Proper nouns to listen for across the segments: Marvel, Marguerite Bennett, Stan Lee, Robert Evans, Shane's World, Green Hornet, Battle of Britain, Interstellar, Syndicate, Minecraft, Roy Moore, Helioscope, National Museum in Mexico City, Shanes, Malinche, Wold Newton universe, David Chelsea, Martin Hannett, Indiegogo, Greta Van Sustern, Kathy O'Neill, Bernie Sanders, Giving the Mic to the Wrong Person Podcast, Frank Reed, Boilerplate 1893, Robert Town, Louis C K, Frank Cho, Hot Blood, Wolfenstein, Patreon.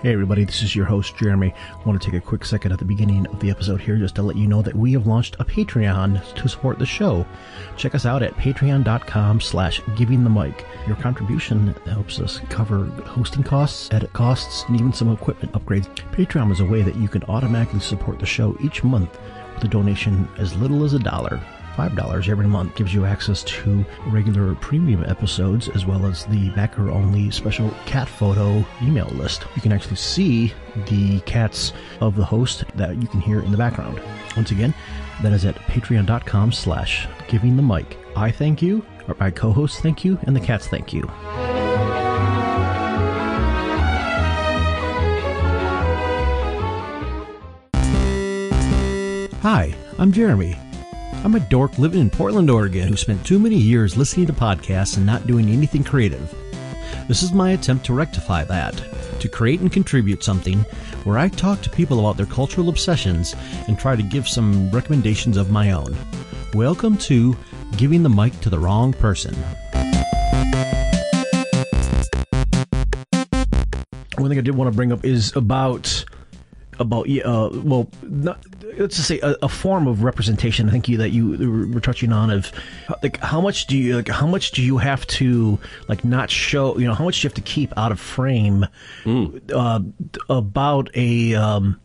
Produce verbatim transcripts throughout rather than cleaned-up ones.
Hey everybody, this is your host Jeremy. I want to take a quick second at the beginning of the episode here just to let you know that we have launched a Patreon to support the show. Check us out at patreon dot com slash giving the mic. Your contribution helps us cover hosting costs, edit costs, and even some equipment upgrades. Patreon is a way that you can automatically support the show each month with a donation as little as a dollar. five dollars every month gives you access to regular premium episodes as well as the backer-only special cat photo email list. You can actually see the cats of the host that you can hear in the background. Once again, that is at patreon dot com slash giving the mic. I thank you, or my co-hosts thank you, and the cats thank you. Hi, I'm Jeremy. I'm a dork living in Portland, Oregon, who spent too many years listening to podcasts and not doing anything creative. This is my attempt to rectify that, to create and contribute something where I talk to people about their cultural obsessions and try to give some recommendations of my own. Welcome to Giving the Mic to the Wrong Person. One thing I did want to bring up is about... about uh, well, not, let's just say a, a form of representation. I think you, that you were touching on of like how much do you like how much do you have to like not show, you know, how much do you have to keep out of frame mm. uh, about a um,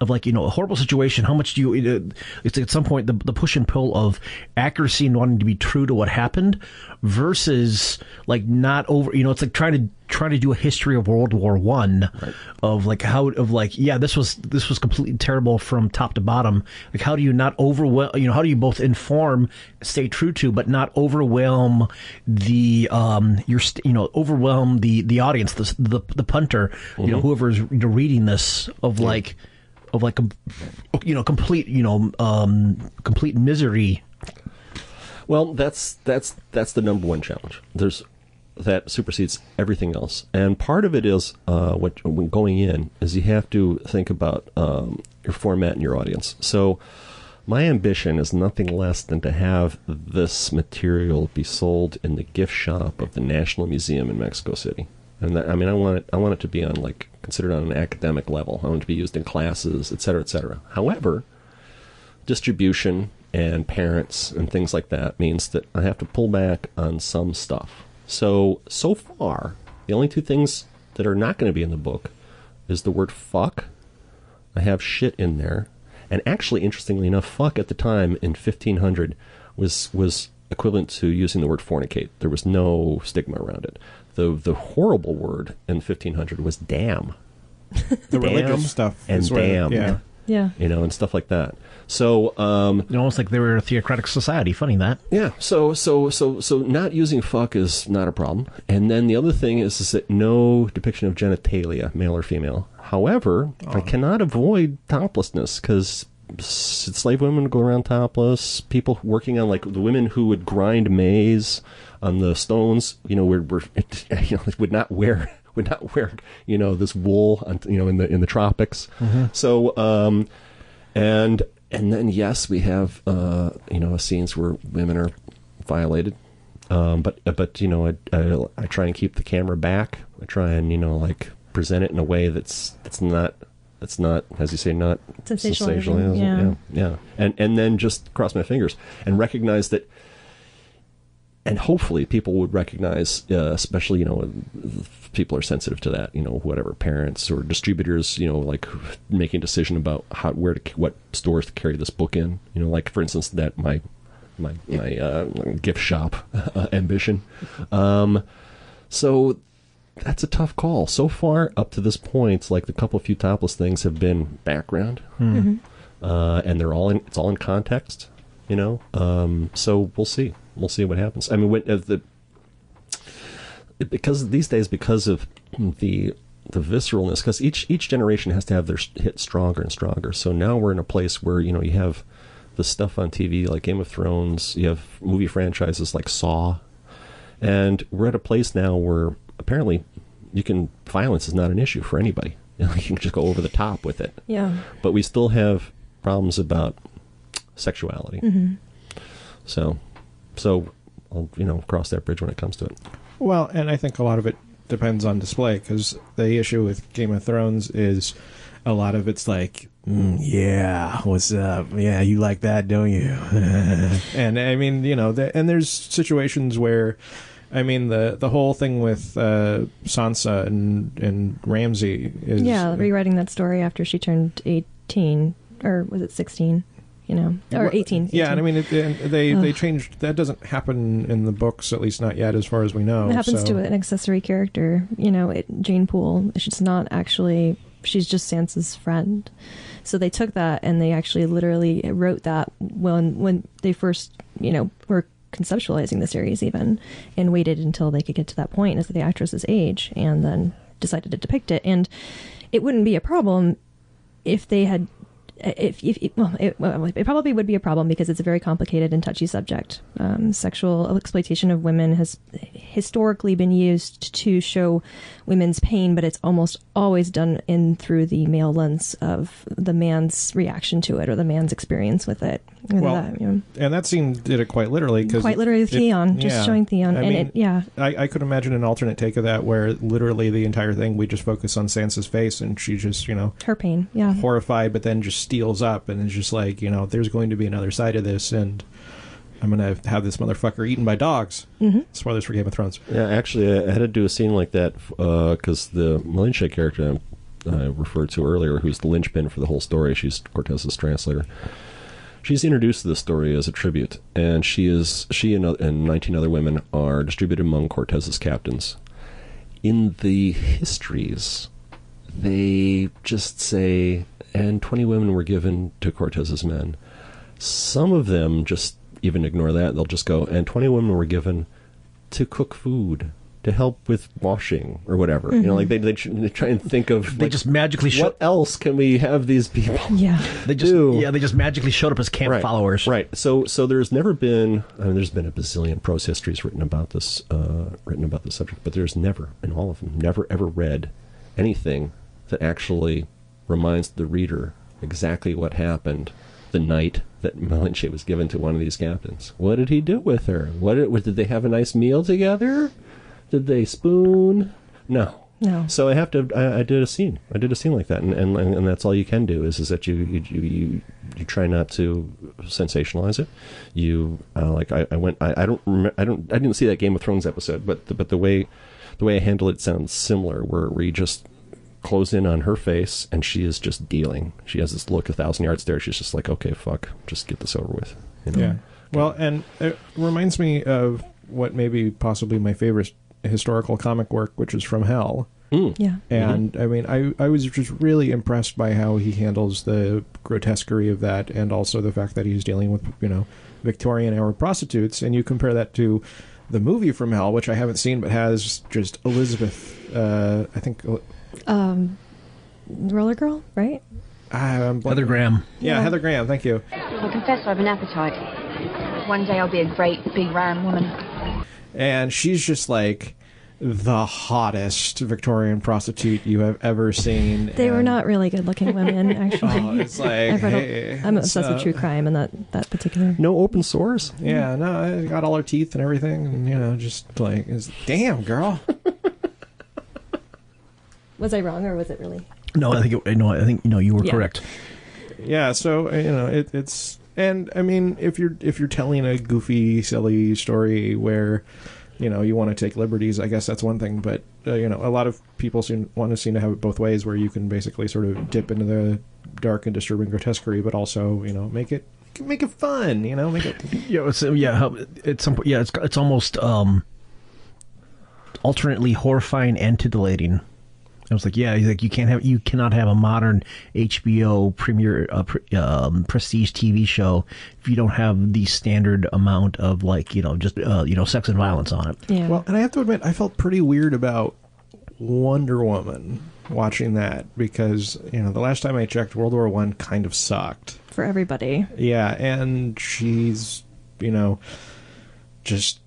of like you know a horrible situation. How much do you? Uh, it's at some point the the push and pull of accuracy and wanting to be true to what happened versus like not over. You know, it's like trying to. Trying to do a history of World War One, right. of like how of like yeah this was this was completely terrible from top to bottom. Like how do you not overwhelm? You know, how do you both inform, stay true to, but not overwhelm the um your you know overwhelm the the audience, the the, the punter, mm-hmm. you know, whoever is reading this of yeah. like of like you know complete you know um complete misery. Well, that's that's that's the number one challenge. There's. That supersedes everything else, and part of it is uh, what when going in is you have to think about um, your format and your audience. So, my ambition is nothing less than to have this material be sold in the gift shop of the National Museum in Mexico City. And that, I mean, I want it, I want it to be on like considered on an academic level. I want it to be used in classes, et cetera, et cetera. However, distribution and parents and things like that means that I have to pull back on some stuff. So, so far, the only two things that are not going to be in the book is the word fuck. I have shit in there. And actually, interestingly enough, fuck at the time in fifteen hundred was was equivalent to using the word fornicate. There was no stigma around it. The the horrible word in fifteen hundred was damn. The damn religious stuff. And damn. Yeah. Yeah. You know, and stuff like that. So, um... almost like they were a theocratic society. Funny that. Yeah. So, so, so, so not using fuck is not a problem. And then the other thing is, is that no depiction of genitalia, male or female. However, oh. I cannot avoid toplessness because slave women go around topless. People working on, like, the women who would grind maize on the stones, you know, were, were, you know, would not wear... would not wear, you know, this wool, you know, in the in the tropics. Mm-hmm. So, um, and and then yes, we have uh, you know scenes where women are violated, um, but but you know I, I I try and keep the camera back. I try and you know like present it in a way that's that's not that's not as you say not sensational. Yeah. yeah, yeah, and and then just cross my fingers and recognize that. And hopefully people would recognize, uh, especially, you know, people are sensitive to that, you know, whatever, parents or distributors, you know, like making a decision about how, where to, what stores to carry this book in. You know, like, for instance, that my, my, my uh, gift shop uh, ambition. Um, so that's a tough call. So far up to this point, like the couple of few topless things have been background mm-hmm. uh, and they're all in, it's all in context, you know. Um, so we'll see. We'll see what happens. I mean, when, uh, the because these days, because of the the visceralness, because each each generation has to have their hit stronger and stronger. So now we're in a place where you know you have the stuff on T V like Game of Thrones, you have movie franchises like Saw, and we're at a place now where apparently you can violence is not an issue for anybody. You know, you can just go over the top with it. Yeah. But we still have problems about sexuality. Mm-hmm. So. So I'll, you know, cross that bridge when it comes to it. Well, and I think a lot of it depends on display, because the issue with Game of Thrones is a lot of it's like, mm, yeah, what's up? Yeah, you like that, don't you? And I mean, you know, the, and there's situations where, I mean, the the whole thing with uh, Sansa and and Ramsay is yeah, rewriting that story after she turned eighteen, or was it sixteen? You know, or eighteen. eighteen. Yeah, and I mean, it, and they Ugh. they changed. That doesn't happen in the books, at least not yet, as far as we know. It happens so. to an accessory character. You know, it, Jane Poole. She's not actually. She's just Sansa's friend. So they took that and they actually literally wrote that when when they first, you know, were conceptualizing the series even, and waited until they could get to that point as the actress's age, and then decided to depict it. And it wouldn't be a problem if they had. If, if, if well, it, well, it probably would be a problem because it's a very complicated and touchy subject. Um, sexual exploitation of women has historically been used to show women's pain, but it's almost always done in through the male lens of the man's reaction to it or the man's experience with it. Well, that, you know. And that scene did it quite literally. Cause quite literally with it, Theon, it, just yeah. showing Theon. I and mean, it, yeah. I, I could imagine an alternate take of that where literally the entire thing, we just focus on Sansa's face and she just, you know. Her pain, yeah. Horrified, but then just steals up and is just like, you know, there's going to be another side of this and I'm going to have this motherfucker eaten by dogs. Mm-hmm. Spoilers for Game of Thrones. Yeah, actually, I had to do a scene like that because uh, the Malinche character I referred to earlier, who's the linchpin for the whole story, she's Cortez's translator. She's introduced to this story as a tribute, and she is she and, and nineteen other women are distributed among Cortez's captains. In the histories, they just say, and twenty women were given to Cortez's men. Some of them just even ignore that. They'll just go, and twenty women were given to cook food, to help with washing or whatever. Mm-hmm. You know, like they, they try and think of they like, just magically what else can we have these people yeah they just do? yeah they just magically showed up as camp right. followers right so so there's never been I mean there's been a bazillion prose histories written about this uh written about the subject, but there's never in all of them never ever read anything that actually reminds the reader exactly what happened the night that Malinche was given to one of these captains. What did he do with her? What did, what, did they have a nice meal together? Did they spoon? No. No. So I have to. I, I did a scene. I did a scene like that, and and, and that's all you can do is is that you you you, you try not to sensationalize it. You uh, like I, I went. I, I don't. Rem- I don't. I didn't see that Game of Thrones episode, but the, but the way the way I handle it sounds similar. Where we just close in on her face, and she is just dealing. She has this look a thousand yards there. She's just like, okay, fuck, just get this over with. You know? Yeah. Well, and it reminds me of what may be possibly my favorite historical comic work, which is From Hell. Mm. Yeah. And mm-hmm. I mean, I, I was just really impressed by how he handles the grotesquerie of that, and also the fact that he's dealing with, you know, Victorian era prostitutes. And you compare that to the movie From Hell, which I haven't seen, but has just Elizabeth, uh, I think... Um, Roller Girl, right? I'm Heather Graham. Yeah, yeah, Heather Graham, thank you. Well, confess I have an appetite. One day I'll be a great big ram woman. And she's just like the hottest Victorian prostitute you have ever seen. They and... were not really good-looking women, actually. Oh, it's like, hey, a... I'm obsessed up? with true crime and that, that particular... No open sores? Yeah, no, I got all her teeth and everything, and, you know, just like, it's, damn, girl. Was I wrong, or was it really? No, I think, it, no, I think, no, you were yeah. correct. Yeah, so, you know, it, it's... And I mean, if you're if you're telling a goofy, silly story where, you know, you want to take liberties, I guess that's one thing. But uh, you know, a lot of people seem want to seem to have it both ways, where you can basically sort of dip into the dark and disturbing grotesquerie, but also, you know, make it make it fun. You know, make it. Yeah, it's, yeah. At some point, yeah, it's it's almost um, alternately horrifying and titillating. I was like, yeah, he's like, you can't have, you cannot have a modern H B O premiere, uh, pre, um, prestige T V show if you don't have the standard amount of, like, you know, just, uh, you know, sex and violence on it. Yeah. Well, and I have to admit, I felt pretty weird about Wonder Woman watching that because, you know, the last time I checked, World War One kind of sucked. For everybody. Yeah. And she's, you know, just,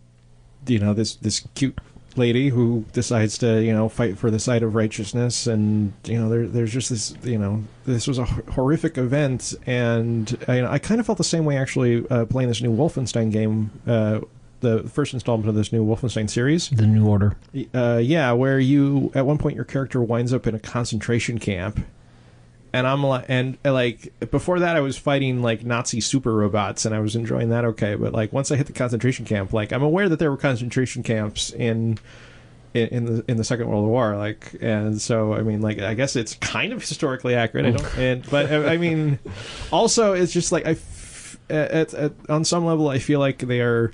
you know, this, this cute lady who decides to, you know, fight for the side of righteousness, and, you know, there, there's just this, you know, this was a horrific event, and I, you know, I kind of felt the same way, actually, uh, playing this new Wolfenstein game uh, the first installment of this new Wolfenstein series. The New Order. Uh, yeah, where you, at one point, your character winds up in a concentration camp. And I'm like, and like before that, I was fighting like Nazi super robots, and I was enjoying that okay. But like once I hit the concentration camp, like I'm aware that there were concentration camps in in, in the in the Second World War, like, and so I mean, like I guess it's kind of historically accurate. I don't, and but I mean, also it's just like I, f- at, at on some level, I feel like they are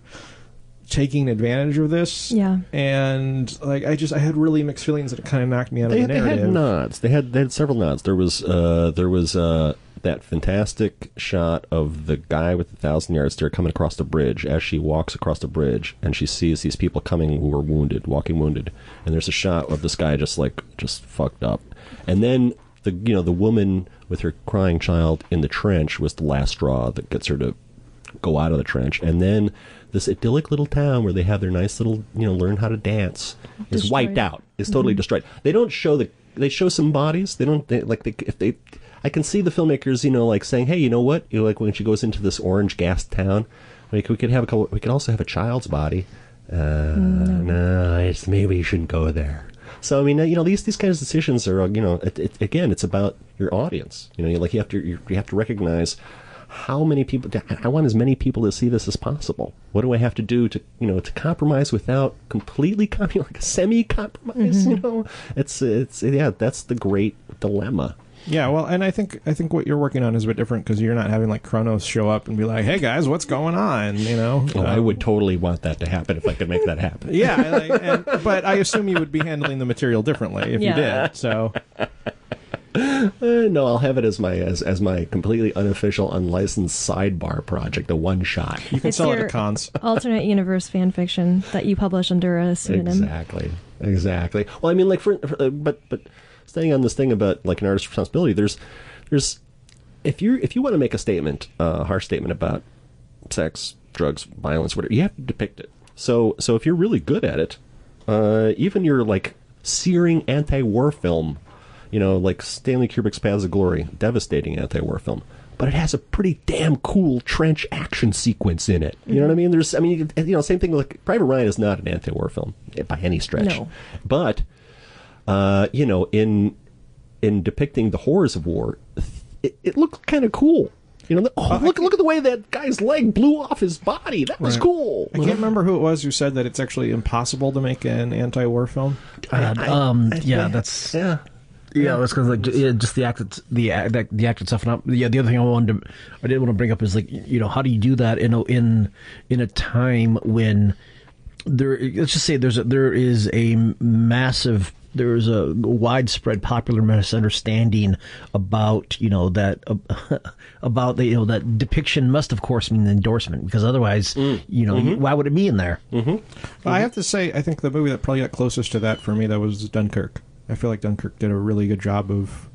taking advantage of this, yeah, and like I just I had really mixed feelings that it kind of knocked me out they, of the narrative. They had nods. They had they had several nods. There was uh, there was uh, that fantastic shot of the guy with the thousand yard stare coming across the bridge as she walks across the bridge, and she sees these people coming who are wounded, walking wounded, and there's a shot of this guy just like just fucked up, and then the you know the woman with her crying child in the trench was the last straw that gets her to go out of the trench, and then this idyllic little town where they have their nice little, you know, learn how to dance destroyed. Is wiped out. Is totally mm-hmm. destroyed. They don't show the. They show some bodies. They don't they, like they, if they. I can see the filmmakers, you know, like saying, "Hey, you know what? You know, like when she goes into this orange gas town, like we could have a couple. We could also have a child's body. Uh, mm. No, it's maybe you shouldn't go there." So I mean, you know, these these kinds of decisions are, you know, it, it, again, it's about your audience. You know, like you have to you, you have to recognize. How many people? I want as many people to see this as possible. What do I have to do to, you know, to compromise without completely compromising, like a semi-compromise? Mm-hmm. You know, it's it's yeah, that's the great dilemma. Yeah, well, and I think I think what you're working on is a bit different because you're not having like Kronos show up and be like, "Hey guys, what's going on?" You know, well, um, I would totally want that to happen if I could make that happen. Yeah, like, and, but I assume you would be handling the material differently if yeah. you did. So. Uh, no, I'll have it as my as, as my completely unofficial, unlicensed sidebar project, a one shot. You can it's sell it at cons. Alternate universe fan fiction that you publish under a pseudonym. Exactly, exactly. Well, I mean, like for, for but but staying on this thing about like an artist's responsibility. There's there's if you if you want to make a statement, a uh, harsh statement about sex, drugs, violence, whatever, you have to depict it. So so if you're really good at it, uh, even your like searing anti-war film. You know, like Stanley Kubrick's Paths of Glory, devastating anti-war film, but it has a pretty damn cool trench action sequence in it. You know what I mean? There's, I mean, you know, same thing. Like Private Ryan is not an anti-war film by any stretch, no. But uh, you know, in in depicting the horrors of war, it, it looked kind of cool. You know, oh, look look at the way that guy's leg blew off his body. That was right. cool. I can't remember who it was who said that it's actually impossible to make an anti-war film. Uh, I, I, um, I, yeah, I, that's yeah. Yeah, that's because like yeah, just the act, the act, the act itself. And yeah, the other thing I wanted, to, I did want to bring up is like you know how do you do that in a, in in a time when there? Let's just say there's a, there is a massive, there is a widespread popular misunderstanding about you know that uh, about the you know that depiction must of course mean endorsement because otherwise mm. you know mm-hmm. why would it be in there? Mm-hmm. Well, I have to say I think the movie that probably got closest to that for me that was Dunkirk. I feel like Dunkirk did a really good job of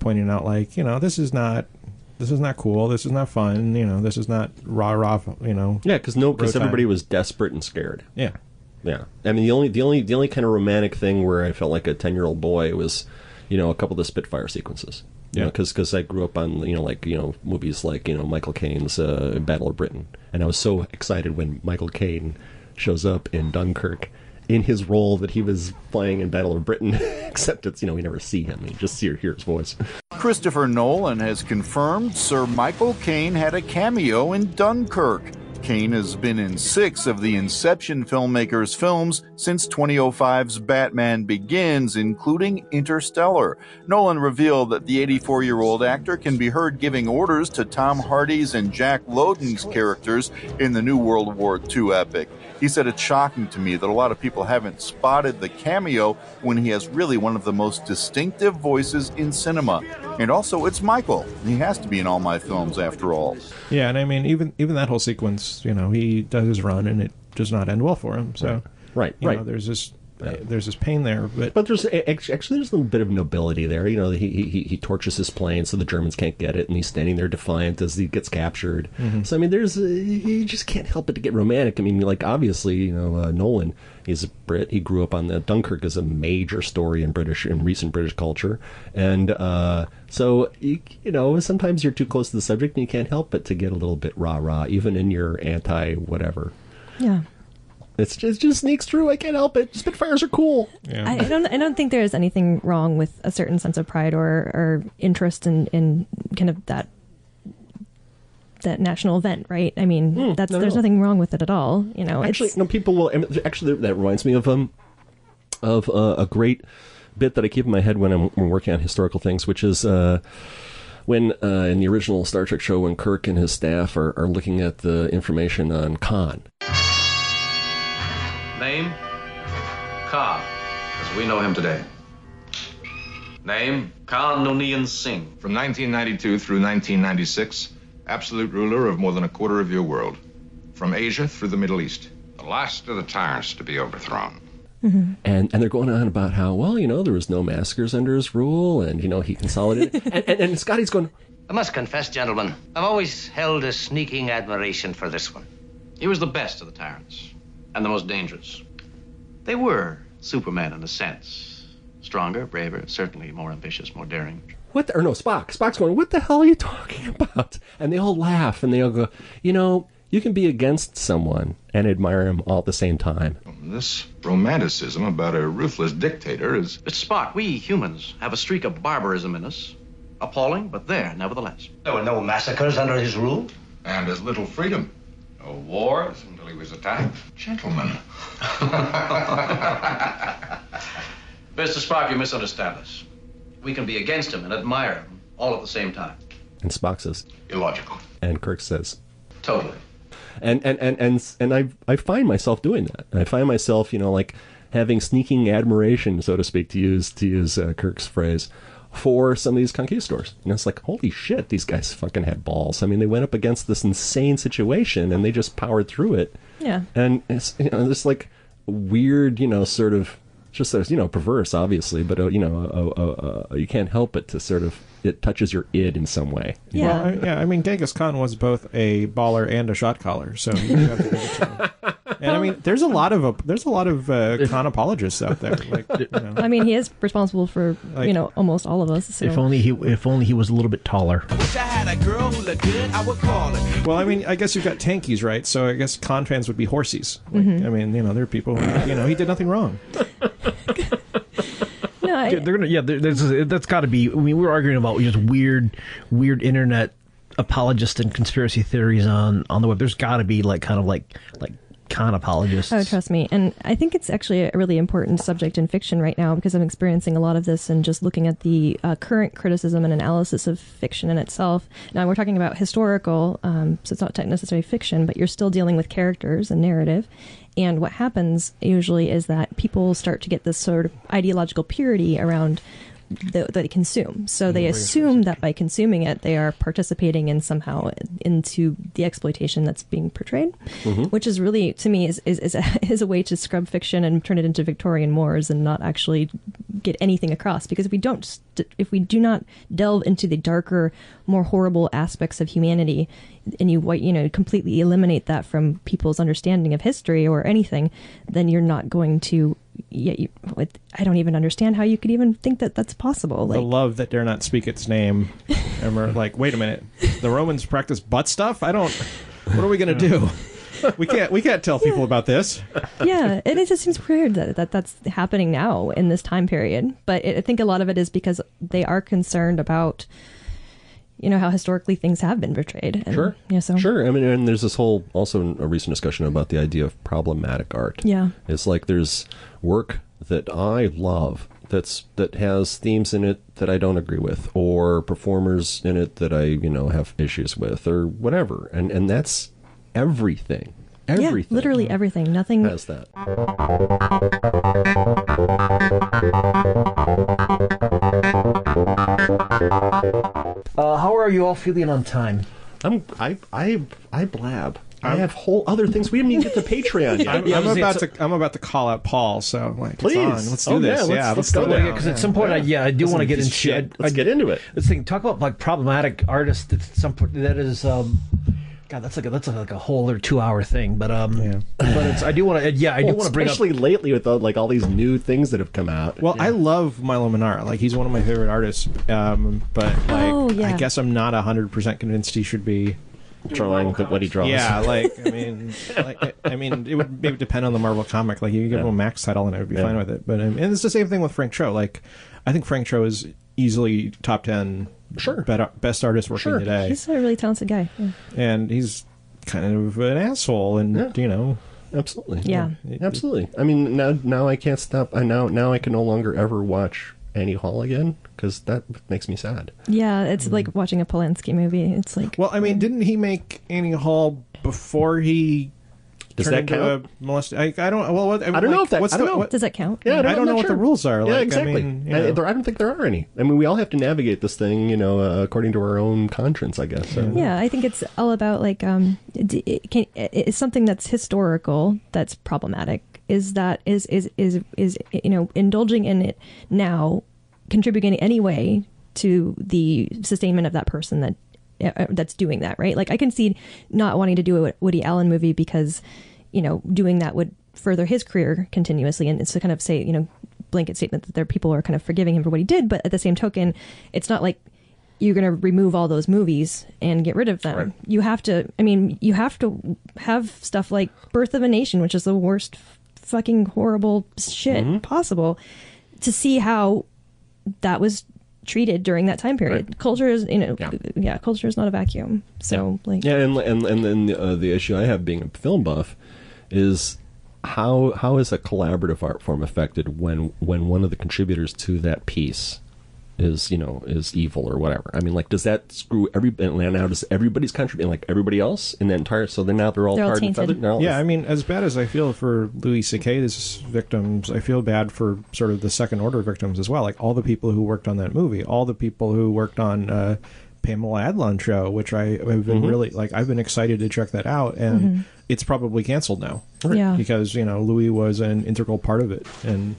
pointing out, like, you know, this is not, this is not cool. This is not fun. You know, this is not rah rah. You know, yeah, because no, because everybody was desperate and scared. Yeah, yeah. I mean, the only, the only, the only kind of romantic thing where I felt like a ten-year-old boy was, you know, a couple of the Spitfire sequences. Yeah, because because I grew up on you know like you know movies like you know Michael Caine's uh, Battle of Britain, and I was so excited when Michael Caine shows up in Dunkirk. In his role that he was playing in Battle of Britain, except it's, you know, we never see him. You just see or hear his voice. Christopher Nolan has confirmed Sir Michael Caine had a cameo in Dunkirk. Caine has been in six of the Inception filmmakers' films since twenty oh five's Batman Begins, including Interstellar. Nolan revealed that the eighty-four-year-old actor can be heard giving orders to Tom Hardy's and Jack Lowden's characters in the new World War Two epic. He said, "It's shocking to me that a lot of people haven't spotted the cameo when he has really one of the most distinctive voices in cinema. And also, it's Michael. He has to be in all my films after all." Yeah, and I mean, even even that whole sequence, you know, he does his run and it does not end well for him. So, right, you right. know, there's this, uh, there's this pain there, but but there's actually there's a little bit of nobility there. You know, he he he torches his plane so the Germans can't get it, and he's standing there defiant as he gets captured. Mm-hmm. So I mean, there's uh, you just can't help but to get romantic. I mean, like obviously, you know, uh, Nolan, he's a Brit. He grew up on the Dunkirk is a major story in British in recent British culture, and uh, so you, you know sometimes you're too close to the subject and you can't help but to get a little bit rah rah, even in your anti whatever. Yeah. It's just, it just sneaks through. I can't help it. Spitfires are cool. Yeah. I don't. I don't think there is anything wrong with a certain sense of pride or, or interest in, in kind of that that national event, right? I mean, mm, that's no, there's no. nothing wrong with it at all. You know, actually, it's... no. People will actually. That reminds me of um of uh, a great bit that I keep in my head when I'm, when working on historical things, which is uh, when uh, in the original Star Trek show, when Kirk and his staff are, are looking at the information on Khan. Name, Khan, as we know him today. Name, Khan Noonien Singh. From nineteen ninety-two through nineteen ninety-six, absolute ruler of more than a quarter of your world. From Asia through the Middle East, the last of the tyrants to be overthrown. Mm-hmm. And and they're going on about how, well, you know, there was no massacres under his rule, and, you know, he consolidated. and, and, and Scotty's going, I must confess, gentlemen, I've always held a sneaking admiration for this one. He was the best of the tyrants. And the most dangerous. They were Superman in a sense. Stronger, braver, certainly more ambitious, more daring. What the, or no, Spock. Spock's going, what the hell are you talking about? And they all laugh and they all go, you know, you can be against someone and admire him all at the same time. This romanticism about a ruthless dictator is... Mister Spock, we humans have a streak of barbarism in us. Appalling, but there, nevertheless. There were no massacres under his rule. And as little freedom. No wars until he was attacked. Gentlemen. Mister Spock, you misunderstand us. We can be against him and admire him all at the same time. And Spock says, illogical. And Kirk says, totally. And and and and, and I I find myself doing that. I find myself, you know, like having sneaking admiration, so to speak, to use to use uh, Kirk's phrase, for some of these conquistadors. And it's like, holy shit, these guys fucking had balls. I mean, they went up against this insane situation and they just powered through it. Yeah. And it's, you know, this like weird, you know, sort of just, you know, perverse, obviously, but, uh, you know, uh, uh, uh, you can't help but to sort of, it touches your id in some way. Yeah. Well, I, yeah. I mean, Genghis Khan was both a baller and a shot caller. So you have to give it to him. And I mean, there's a lot of uh, there's a lot of uh, con apologists out there. Like, you know. I mean, he is responsible for, like, you know, almost all of us. So. If only he if only he was a little bit taller. I wish I had a girl who looked good, I would call it. Well, I mean, I guess you've got tankies, right? So I guess con fans would be horsies. Like, mm-hmm. I mean, you know, there are people who, you know, he did nothing wrong. No, I... yeah, they're gonna, yeah, there's that's got to be. I mean, we're arguing about just weird, weird internet apologists and conspiracy theories on on the web. There's got to be like kind of like like. Con apologists. Oh, trust me. And I think it's actually a really important subject in fiction right now because I'm experiencing a lot of this and just looking at the uh, current criticism and analysis of fiction in itself. Now, we're talking about historical, um, so it's not necessarily fiction, but you're still dealing with characters and narrative. And what happens usually is that people start to get this sort of ideological purity around that they consume. So they assume that by consuming it, they are participating in somehow into the exploitation that's being portrayed, mm-hmm. which is really, to me, is, is, is, a, is a way to scrub fiction and turn it into Victorian Moors and not actually get anything across. Because if we don't, if we do not delve into the darker, more horrible aspects of humanity, and you you know completely eliminate that from people's understanding of history or anything, then you're not going to. Yeah, you, I don't even understand how you could even think that that's possible. Like, the love that dare not speak its name. And we're like, wait a minute, the Romans practiced butt stuff? I don't. What are we gonna do? We can't. We can't tell yeah. people about this. Yeah, and it just seems weird that, that that's happening now in this time period. But it, I think a lot of it is because they are concerned about, you know, how historically things have been portrayed. And, sure. Yeah. So. Sure. I mean, and there's this whole also a recent discussion about the idea of problematic art. Yeah. It's like there's work that I love that's that has themes in it that I don't agree with, or performers in it that I you know have issues with, or whatever. And and that's everything. Everything. Yeah, literally everything. Nothing has that. Uh, how are you all feeling on time? I'm I I I blab. I'm, I have whole other things. We haven't even get to Patreon yet. I'm, I'm about to I'm about to call out Paul. So like, please, it's on. let's do oh, this. Yeah, let's, yeah, let's, let's go there. Because yeah, at some point, yeah, I, yeah, I do want to get into shit. Let's I, get into it. Let's think. Talk about like problematic artists. At some point, that is. Um, God, that's like a, that's like a whole or two hour thing, but um, yeah. but it's, I do want to, yeah, I well, do want to bring especially up... lately with the, like all these new things that have come out. Well, yeah. I love Milo Manara, like he's one of my favorite artists, um, but like oh, yeah. I guess I'm not a hundred percent convinced he should be draw line with what he draws. Yeah, like I mean, like, I mean, it would maybe depend on the Marvel comic. Like you could give yeah. him a Max title and I would be yeah. fine with it. But um, and it's the same thing with Frank Cho. Like I think Frank Cho is easily top ten sure best artist working sure. today. He's a really talented guy, yeah. and he's kind of an asshole, and yeah. you know. Absolutely. Yeah. yeah. Absolutely. I mean, now now I can't stop. I now now I can no longer ever watch Annie Hall again because that makes me sad. Yeah, it's mm. like watching a Polanski movie. It's like. Well, I mean, didn't he make Annie Hall before he? Does that count? Molest- I, I don't. Well, what, I, I don't like, know if that. What's I don't the, know. What, does that count? Yeah, I don't, I don't know what sure. the rules are. Like, yeah, exactly. I mean, you know. I, there, I don't think there are any. I mean, we all have to navigate this thing, you know, uh, according to our own conscience, I guess. So. Yeah, I think it's all about like, um, it can, it's something that's historical that's problematic. Is that is is is is you know indulging in it now, contributing in any way to the sustainment of that person that. That's doing that, right? Like I can see not wanting to do a Woody Allen movie because, you know, doing that would further his career continuously, and it's to kind of say, you know, blanket statement that there are people are kind of forgiving him for what he did, but at the same token, it's not like you're going to remove all those movies and get rid of them. Right. You have to. I mean, you have to have stuff like Birth of a Nation, which is the worst fucking horrible shit mm-hmm. possible, to see how that was. Treated during that time period. Right. Culture is, you know, yeah. yeah, culture is not a vacuum. So, yeah. like, yeah, and and and then the, uh, the issue I have being a film buff is how how is a collaborative art form affected when when one of the contributors to that piece is you know is evil or whatever? I mean, like, does that screw everybody? And now does everybody's contributing like everybody else in the entire? So then now they're all tarred and feathered. All yeah, I mean, as bad as I feel for Louis C K's victims, I feel bad for sort of the second order victims as well. Like all the people who worked on that movie, all the people who worked on uh, Pamela Adlon's show, which I have been mm-hmm. really like. I've been excited to check that out, and mm-hmm. it's probably canceled now, right? Yeah, because you know Louis was an integral part of it, and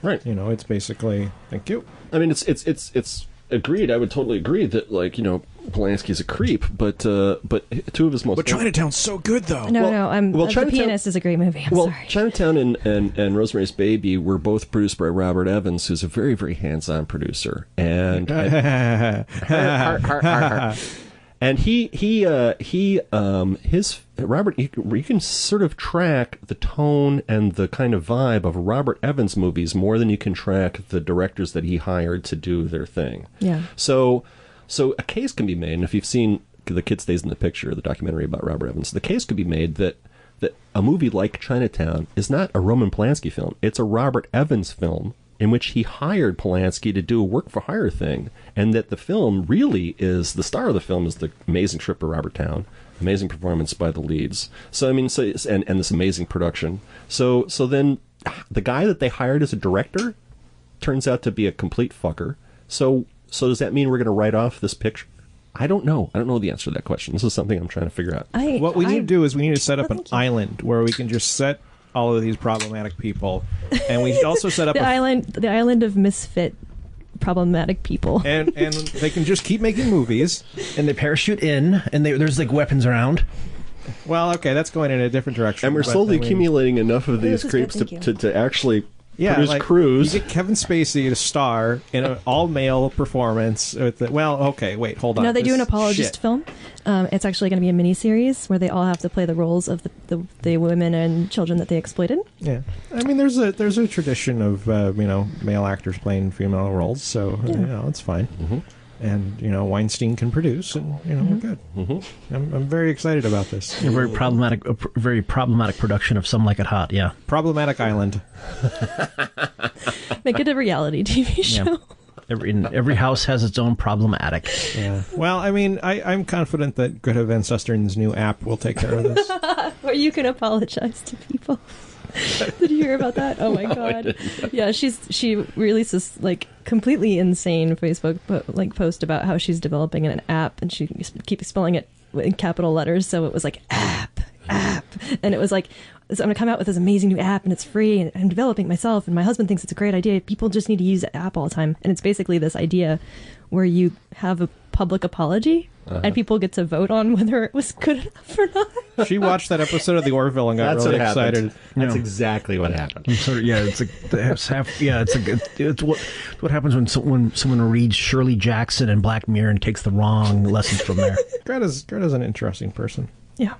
right, you know, it's basically thank you. I mean, it's it's it's it's agreed. I would totally agree that, like, you know, Polanski's a creep, but uh, but two of his most. But Chinatown's so good, though. No, well, no, I'm. Well, The Pianist is a great movie. I'm well, sorry. Chinatown and, and and Rosemary's Baby were both produced by Robert Evans, who's a very very hands-on producer, and and, heart, heart, heart, heart. and he he uh, he um his Robert you can sort of track the tone and the kind of vibe of Robert Evans movies more than you can track the directors that he hired to do their thing. Yeah. So so a case can be made, and if you've seen The Kid Stays in the Picture, the documentary about Robert Evans, the case could be made that that a movie like Chinatown is not a Roman Polanski film. It's a Robert Evans film in which he hired Polanski to do a work-for-hire thing, and that the film really is, the star of the film is the amazing trip to Robert Town. Amazing performance by the leads. So I mean, so and and this amazing production. So so then, the guy that they hired as a director turns out to be a complete fucker. So so does that mean we're going to write off this picture? I don't know. I don't know the answer to that question. This is something I'm trying to figure out. I, what we I, need to do is we need to set up well, an island where we can just set all of these problematic people, and we should also set up the a, island, the island of misfit. Problematic people, and and they can just keep making movies, and they parachute in, and they, there's like weapons around. Well, okay, that's going in a different direction. And we're slowly I mean, accumulating enough of these creeps to, to to actually yeah, produce like, crews. You get Kevin Spacey to star in an all male performance. With the, well, okay, wait, hold on. No, they this do an apologist shit. film. Um, it's actually going to be a mini series where they all have to play the roles of the, the the women and children that they exploited. Yeah, I mean, there's a there's a tradition of uh, you know male actors playing female roles, so yeah. you know it's fine. Mm-hmm. And you know Weinstein can produce, and you know mm-hmm. we're good. Mm-hmm. I'm, I'm very excited about this. A very problematic, a pr- very problematic production of Some Like It Hot. Yeah, problematic island. Make it a reality T V show. Yeah. Every, every house has its own problematic. Yeah. Well, I mean, I, I'm confident that Greta Van Sustern's new app will take care of this. Or you can apologize to people. Did you hear about that? Oh my no, god! Yeah, she's she released this like completely insane Facebook po- like post about how she's developing an app, and she keeps spelling it in capital letters, so it was like app, app, and it was like. So I'm going to come out with this amazing new app, and it's free, and I'm developing myself, and my husband thinks it's a great idea. People just need to use the app all the time. And it's basically this idea where you have a public apology Uh-huh. And people get to vote on whether it was good enough or not. She watched that episode of The Orville and got That's really excited. That's no. exactly what happened. Sort of, yeah, it's like, it's half, yeah, it's like, it's, it's what what happens when someone someone reads Shirley Jackson and Black Mirror and takes the wrong lessons from there. Greta's Greta's an interesting person. Yeah.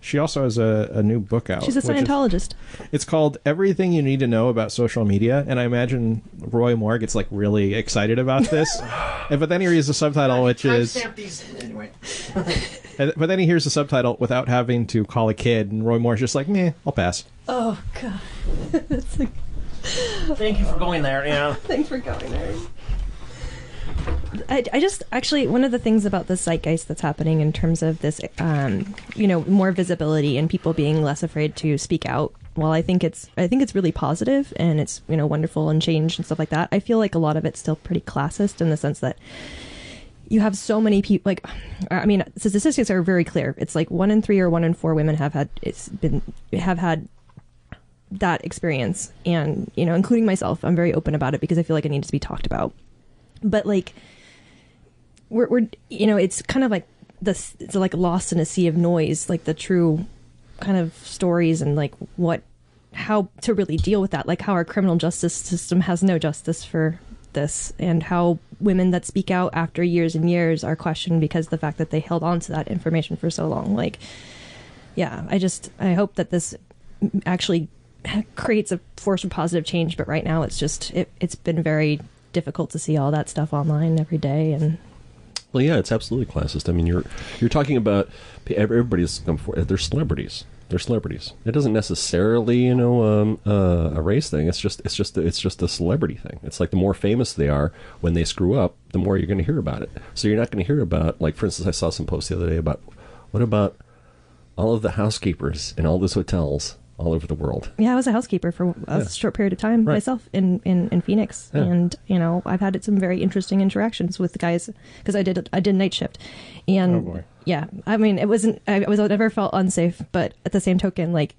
She also has a, a new book out. She's a Scientologist. Is, it's called Everything You Need to Know About Social Media. And I imagine Roy Moore gets like really excited about this. and, but then he reads the subtitle, which is... anyway. and, but then he hears the subtitle without having to call a kid. And Roy Moore's just like, meh, I'll pass. Oh, God. That's like... Thank you for going there, you know. Thanks for going there. I, I just actually one of the things about the zeitgeist that's happening in terms of this, um, you know, more visibility and people being less afraid to speak out. While I think it's I think it's really positive and it's, you know, wonderful and changed and stuff like that, I feel like a lot of it's still pretty classist in the sense that you have so many people like, I mean, statistics are very clear. It's like one in three or one in four women have had it's been have had. that experience. And, you know, including myself, I'm very open about it because I feel like it needs to be talked about. But like, we're, we're, you know, it's kind of like this, it's like lost in a sea of noise, like the true kind of stories and like what, how to really deal with that. Like how our criminal justice system has no justice for this and how women that speak out after years and years are questioned because of the fact that they held on to that information for so long. Like, yeah, I just, I hope that this actually creates a force for positive change. But right now it's just, it, it's been very difficult to see all that stuff online every day. And well, yeah, it's absolutely classist. I mean, you're you're talking about everybody's come forward. They're celebrities. They're celebrities. It doesn't necessarily, you know, um, uh, a race thing. It's just it's just it's just a celebrity thing. It's like the more famous they are, when they screw up, the more you're going to hear about it. So you're not going to hear about, like, for instance, I saw some posts the other day about what about all of the housekeepers in all those hotels all over the world. Yeah, I was a housekeeper for a yeah. short period of time right. myself in, in, in Phoenix. Yeah. And, you know, I've had some very interesting interactions with the guys because I did I did night shift. And oh boy. Yeah, I mean, it wasn't, I was I never felt unsafe, but at the same token, like,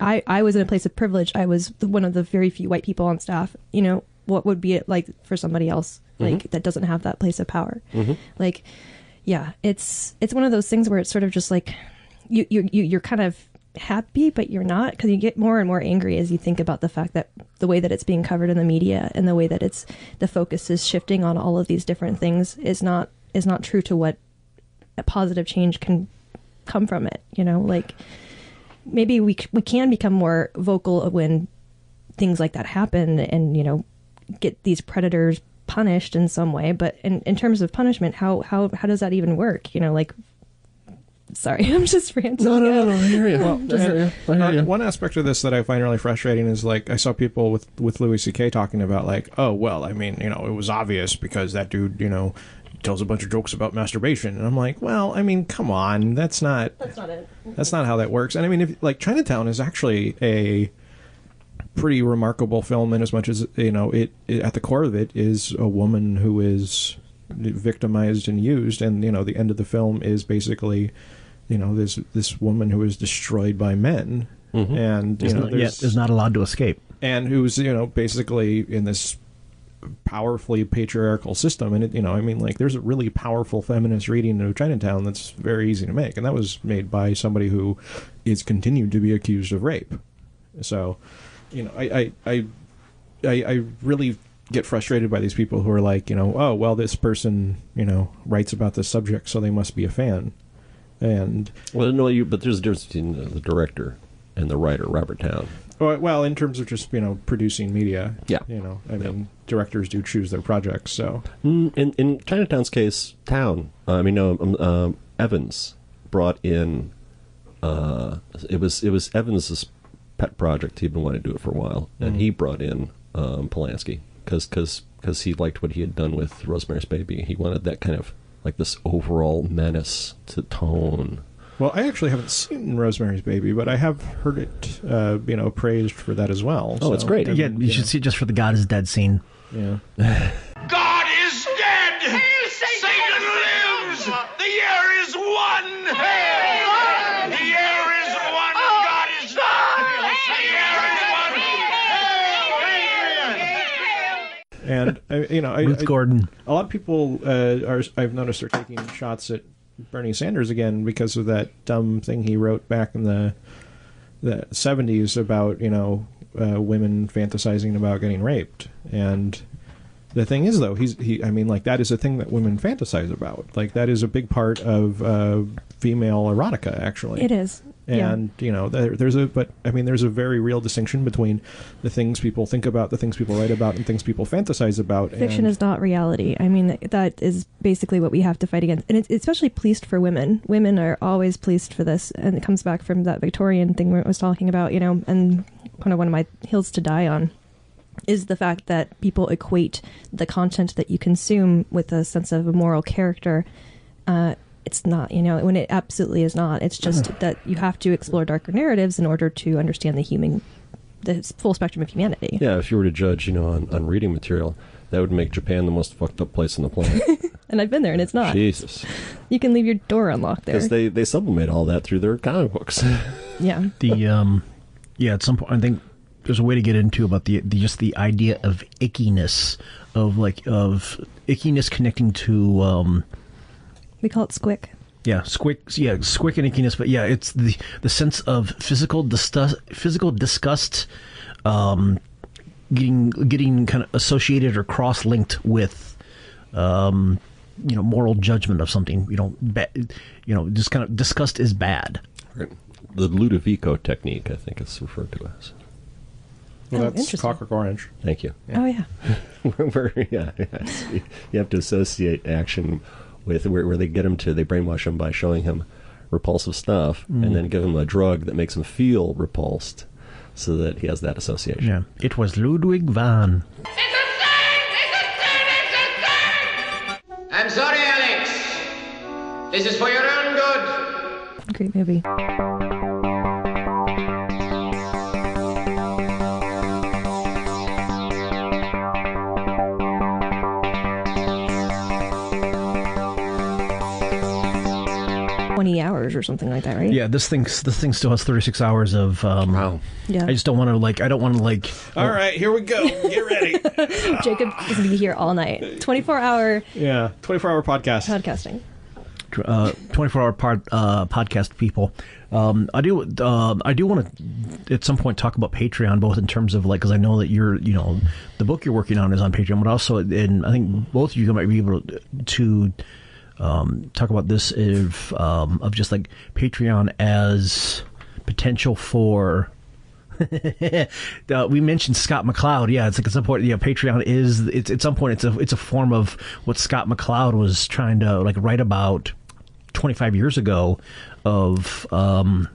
I, I was in a place of privilege. I was one of the very few white people on staff. You know, what would be it like for somebody else, like, mm-hmm. that doesn't have that place of power? Mm-hmm. Like, yeah, it's it's one of those things where it's sort of just like, you, you, you you're kind of happy but you're not, because you get more and more angry as you think about the fact that the way that it's being covered in the media and the way that it's the focus is shifting on all of these different things is not is not true to what a positive change can come from it. You know, like, maybe we we can become more vocal when things like that happen and, you know, get these predators punished in some way. But in, in terms of punishment, how how how does that even work? You know, like, sorry, I'm just ranting. No, no, no, no. I hear you. Well, just, I hear you. I hear you. Uh, one aspect of this that I find really frustrating is, like, I saw people with, with Louis C K talking about, like, oh, well, I mean, you know, it was obvious because that dude, you know, tells a bunch of jokes about masturbation. And I'm like, well, I mean, come on. That's not... That's not it. That's not how that works. And, I mean, if, like, Chinatown is actually a pretty remarkable film in as much as, you know, it, it at the core of it is a woman who is victimized and used. And, you know, the end of the film is basically... you know, there's this woman who is destroyed by men, mm-hmm. and you is know, not, there's, yeah, is not allowed to escape, and who's, you know, basically in this powerfully patriarchal system. And it, you know, I mean, like, there's a really powerful feminist reading of Chinatown that's very easy to make, and that was made by somebody who is continued to be accused of rape. So, you know, I I I I, I really get frustrated by these people who are like, you know, oh, well, this person, you know, writes about this subject, so they must be a fan. And well, no, you. But there's a difference between the, the director and the writer, Robert Town. Well, in terms of just, you know, producing media, yeah, you know, I mean, yeah. directors do choose their projects. So in in Chinatown's case, Town, I mean, no, um, um, Evans brought in. Uh, it was it was Evans's pet project. He'd been wanting to do it for a while, mm-hmm. and he brought in um, Polanski because because because he liked what he had done with Rosemary's Baby. He wanted that kind of, like, this overall menace to tone. Well, I actually haven't seen Rosemary's Baby, but I have heard it, uh, you know, praised for that as well. Oh, so it's great. And, yeah, you yeah. should see it just for the God is dead scene. Yeah. God is dead! Hail Satan! Satan lives! The year is one! Hail! The year is one! God is dead! The year is one! And I, you know, I, Ruth I, Gordon. A lot of people uh, are. I've noticed are taking shots at Bernie Sanders again because of that dumb thing he wrote back in the the seventies about, you know, uh, women fantasizing about getting raped. And the thing is, though, he's he. I mean, like, that is a thing that women fantasize about. Like, that is a big part of uh, female erotica, actually. It is. And, yeah. you know, there, there's a, but I mean, there's a very real distinction between the things people think about, the things people write about, and things people fantasize about. Fiction and, is not reality. I mean, that is basically what we have to fight against. And it's especially policed for women. Women are always policed for this. And it comes back from that Victorian thing where it was talking about, you know, and kind of one of my hills to die on is the fact that people equate the content that you consume with a sense of a moral character. Uh, It's not, you know, when it absolutely is not. It's just that you have to explore darker narratives in order to understand the human, the full spectrum of humanity. Yeah, if you were to judge, you know, on, on reading material, that would make Japan the most fucked up place on the planet. And I've been there, and it's not. Jesus. You can leave your door unlocked there. Because they, they sublimate all that through their comic books. Yeah. The, um, yeah, at some point, I think there's a way to get into about the, the just the idea of ickiness, of like, of ickiness connecting to, um, we call it squick. Yeah, squick. Yeah, squick and ickiness. But yeah, it's the the sense of physical disgust, physical disgust, um, getting getting kind of associated or cross linked with, um, you know, moral judgment of something. You know, ba- you know, just kind of disgust is bad. Right. The Ludovico technique, I think, it's referred to as. Well, oh, that's Clockwork Orange. Thank you. Yeah. Oh yeah. Where, yeah, yeah. You have to associate action. With where, where they get him to, they brainwash him by showing him repulsive stuff, mm. and then give him a drug that makes him feel repulsed, so that he has that association. Yeah, it was Ludwig van. It's a thing! It's a thing! It's a thing! I'm sorry, Alex. This is for your own good. Great movie. Hours or something like that, right? Yeah, this thing this thing still has thirty-six hours of um wow. Yeah. I just don't want to like I don't want to like all uh, right, here we go. Get ready. Jacob is gonna be here all night. twenty-four hour Yeah, twenty-four hour podcast. Podcasting. Uh twenty-four hour pod, uh podcast people. Um I do uh, I do want to at some point talk about Patreon, both in terms of like, cuz I know that you're, you know, the book you're working on is on Patreon, but also in I think both of you might be able to, to Um, talk about this if, um, of just like Patreon as potential for. uh, we mentioned Scott McCloud. Yeah, it's like at some point, yeah, Patreon is it's at some point it's a it's a form of what Scott McCloud was trying to like write about twenty-five years ago of um,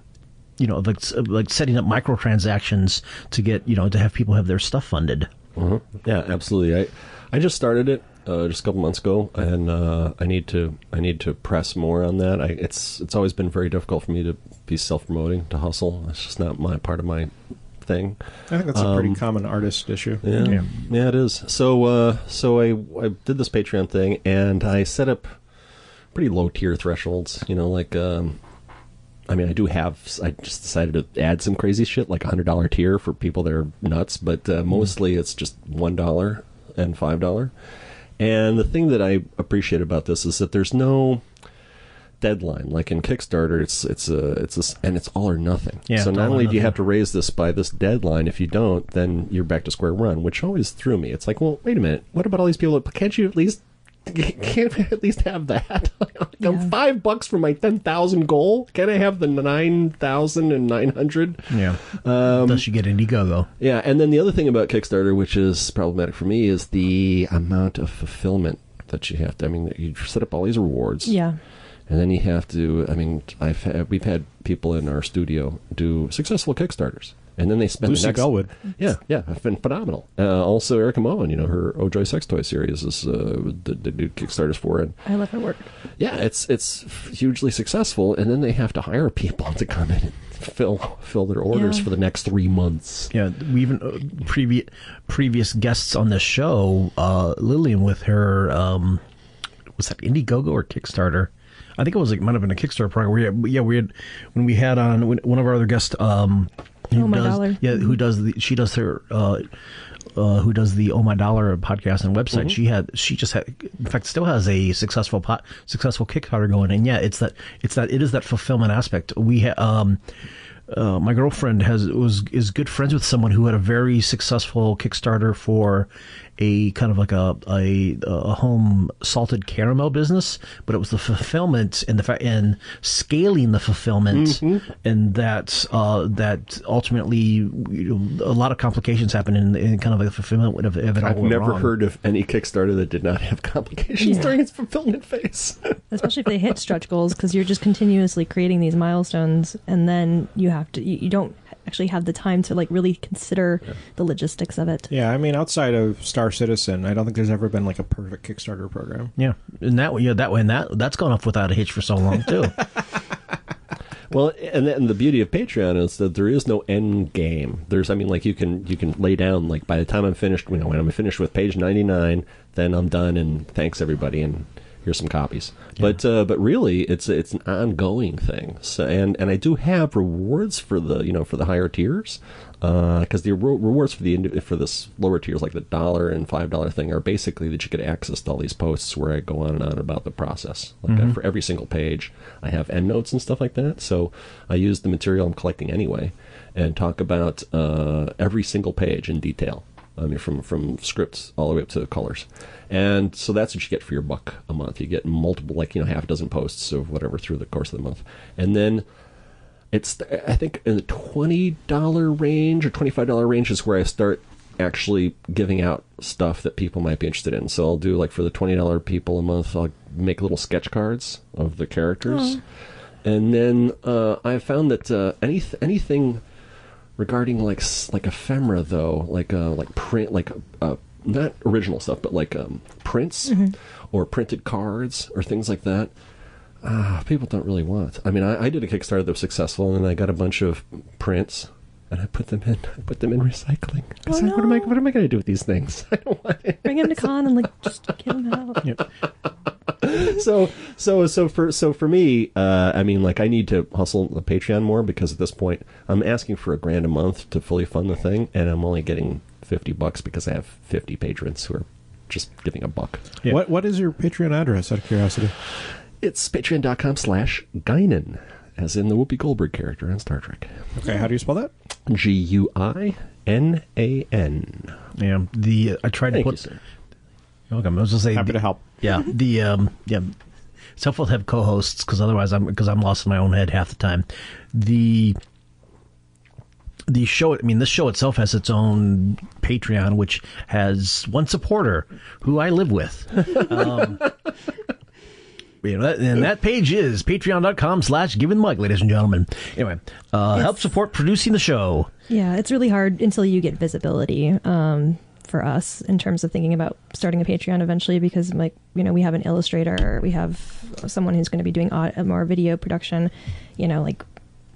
you know like like setting up microtransactions to get you know to have people have their stuff funded. Mm-hmm. Yeah, absolutely. I I just started it. Uh, just a couple months ago, and uh, I need to I need to press more on that. I, it's it's always been very difficult for me to be self promoting, to hustle. It's just not my part of my thing. I think that's um, a pretty common artist issue. Yeah, yeah, yeah it is. So uh, so I I did this Patreon thing, and I set up pretty low tier thresholds. You know, like um, I mean, I do have. I just decided to add some crazy shit, like a hundred dollar tier for people that are nuts, but uh, mostly it's just one dollar and five dollar. And the thing that I appreciate about this is that there's no deadline. Like in Kickstarter, it's it's a it's a, and it's all or nothing. Yeah, so not only do you have to raise this by this deadline, if you don't, then you're back to square one, which always threw me. It's like, well, wait a minute, what about all these people? That, can't you at least can't I at least have that? Yeah. I'm five bucks for my ten thousand goal. Can I have the nine thousand and nine hundred? Yeah. Um, Unless you get Indiegogo. Yeah, and then the other thing about Kickstarter, which is problematic for me, is the amount of fulfillment that you have to. I mean, you set up all these rewards. Yeah. And then you have to. I mean, I've had, we've had people in our studio do successful Kickstarters, and then they spend Lucy the next. Bellwood. Yeah, yeah, it's been phenomenal. Uh, also, Erica Mullen, you know, her Oh Joy Sex Toy series is uh, the, the do Kickstarters for it. I love her work. Yeah, it's it's hugely successful, and then they have to hire people to come in and fill fill their orders yeah. for the next three months. Yeah, we even uh, previous previous guests on the show, uh, Lillian with her um, was that Indiegogo or Kickstarter? I think it was like might have been a Kickstarter program. Where yeah, yeah, we had when we had on when, one of our other guests. Um, who oh my does, dollar! Yeah, who does the, she does her uh, uh, who does the Oh My Dollar podcast and website, mm-hmm. she had, she just had, in fact, still has a successful pot, successful Kickstarter going. And yeah, it's that, it's that, it is that fulfillment aspect. We, ha- um, uh, my girlfriend has was is good friends with someone who had a very successful Kickstarter for a kind of like a a, a home salted caramel business, but it was the fulfillment and the fa- and scaling the fulfillment, mm-hmm. and that uh, that ultimately, you know, a lot of complications happen in, in kind of like the fulfillment of, of it. I've all never wrong. heard of any Kickstarter that did not have complications yeah. during its fulfillment phase, especially if they hit stretch goals, because you're just continuously creating these milestones, and then you have. To, you don't actually have the time to like really consider yeah. the logistics of it. Yeah, I mean, outside of Star Citizen, I don't think there's ever been like a perfect Kickstarter program. Yeah, and that yeah that way and that that's gone off without a hitch for so long too. Well, and, and the beauty of Patreon is that there is no end game. There's, I mean, like you can you can lay down like by the time I'm finished, you know, when I'm finished with page ninety-nine, then I'm done and thanks everybody and. Here's some copies, yeah. but uh, but really, it's it's an ongoing thing. So and, and I do have rewards for the you know for the higher tiers, because uh, the re- rewards for the for this lower tiers like the dollar and five dollar thing are basically that you get access to all these posts where I go on and on about the process. Like mm-hmm. I, for every single page, I have endnotes and stuff like that. So I use the material I'm collecting anyway, and talk about uh, every single page in detail. I mean, from, from scripts all the way up to the colors. And so that's what you get for your buck a month. You get multiple, like, you know, half a dozen posts of whatever through the course of the month. And then it's, I think, in the twenty dollars range or twenty-five dollars range is where I start actually giving out stuff that people might be interested in. So I'll do, like, for the twenty dollars people a month, I'll make little sketch cards of the characters. Aww. And then uh, I found that uh, any, anything... regarding like like ephemera though, like uh, like print, like uh, not original stuff, but like um, prints mm-hmm. or printed cards or things like that, uh, people don't really want. I mean, I, I did a Kickstarter that was successful, and I got a bunch of prints, and I put them in. I put them in recycling. Oh, like, no. What am I? What am I going to do with these things? I don't want it. Bring them to con and like just get them out. Yep. so so so for so for me, uh, I mean, like I need to hustle the Patreon more because at this point I'm asking for a grand a month to fully fund the thing, and I'm only getting fifty bucks because I have fifty patrons who are just giving a buck. Yeah. What what is your Patreon address? Out of curiosity, it's Patreon dot com slash Guinan, as in the Whoopi Goldberg character on Star Trek. Okay, how do you spell that? G U I N A N. Yeah, the uh, I tried Thank to put. You, sir. Okay, I was just saying. Happy the, to help. Yeah, the um, yeah, it's helpful to have co-hosts because otherwise I'm because I'm lost in my own head half the time. The the show, I mean, this show itself has its own Patreon, which has one supporter who I live with. um, you know, and that page is Patreon dot com slash Giving the Mic, ladies and gentlemen. Anyway, uh, help support producing the show. Yeah, it's really hard until you get visibility. Um, for us in terms of thinking about starting a Patreon eventually, because like, you know, we have an illustrator, we have someone who's going to be doing more video production, you know, like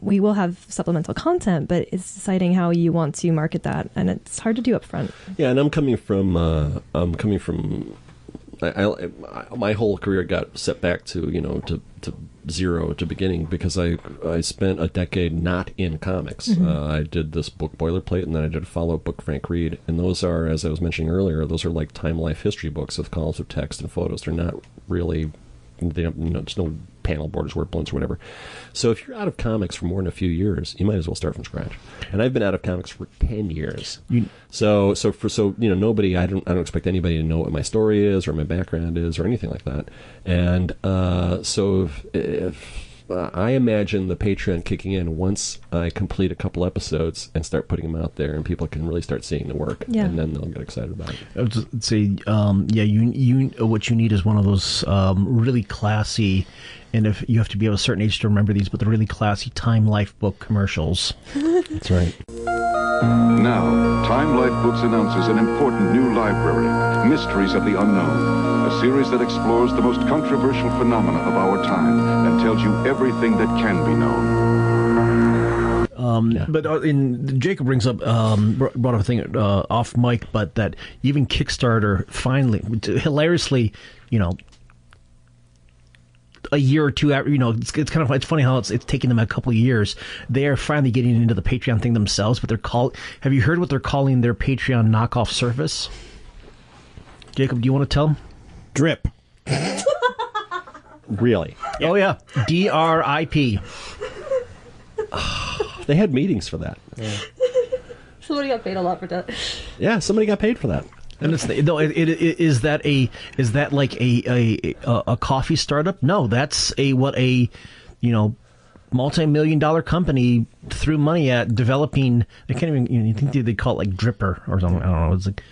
we will have supplemental content, but it's deciding how you want to market that. And it's hard to do up front. Yeah. And I'm coming from, uh, I'm coming from, I, I, I my whole career got set back to, you know, to, to zero to beginning because I, I spent a decade not in comics. Mm-hmm. Uh, I did this book Boilerplate, and then I did a follow-up book, Frank Reed. And those are, as I was mentioning earlier, those are like time life history books with columns of text and photos. They're not really, they don't, you know, there's no panel borders, word blunts, or whatever. So if you're out of comics for more than a few years, you might as well start from scratch. And I've been out of comics for ten years. You, so, so for, so, you know, nobody, I don't, I don't expect anybody to know what my story is or my background is or anything like that. And, uh, so if, if uh, I imagine the Patreon kicking in once I complete a couple episodes and start putting them out there and people can really start seeing the work yeah. and then they'll get excited about it. I would just say, um, yeah, you, you, what you need is one of those, um, really classy, and if you have to be of a certain age to remember these, but the really classy Time Life book commercials. That's right. Now, Time Life Books announces an important new library, Mysteries of the Unknown, a series that explores the most controversial phenomena of our time and tells you everything that can be known. Um, yeah. But in, Jacob brings up, um, brought up a thing uh, off mic, but that even Kickstarter finally, hilariously, you know, a year or two after, you know, it's, it's kind of, it's funny how it's, it's taking them a couple of years. They are finally getting into the Patreon thing themselves, but they're call. Have you heard what they're calling their Patreon knockoff service? Jacob, do you want to tell them? Drip. Really? Yeah. Oh, yeah. D R I P. They had meetings for that. Yeah. Somebody got paid a lot for that. Yeah, somebody got paid for that. And it's no, it, it, it, is that a is that like a, a a a coffee startup? No, that's a what a you know multi-million dollar company threw money at developing. I can't even. You know, you think they call it like Dripper or something? I don't know. It's like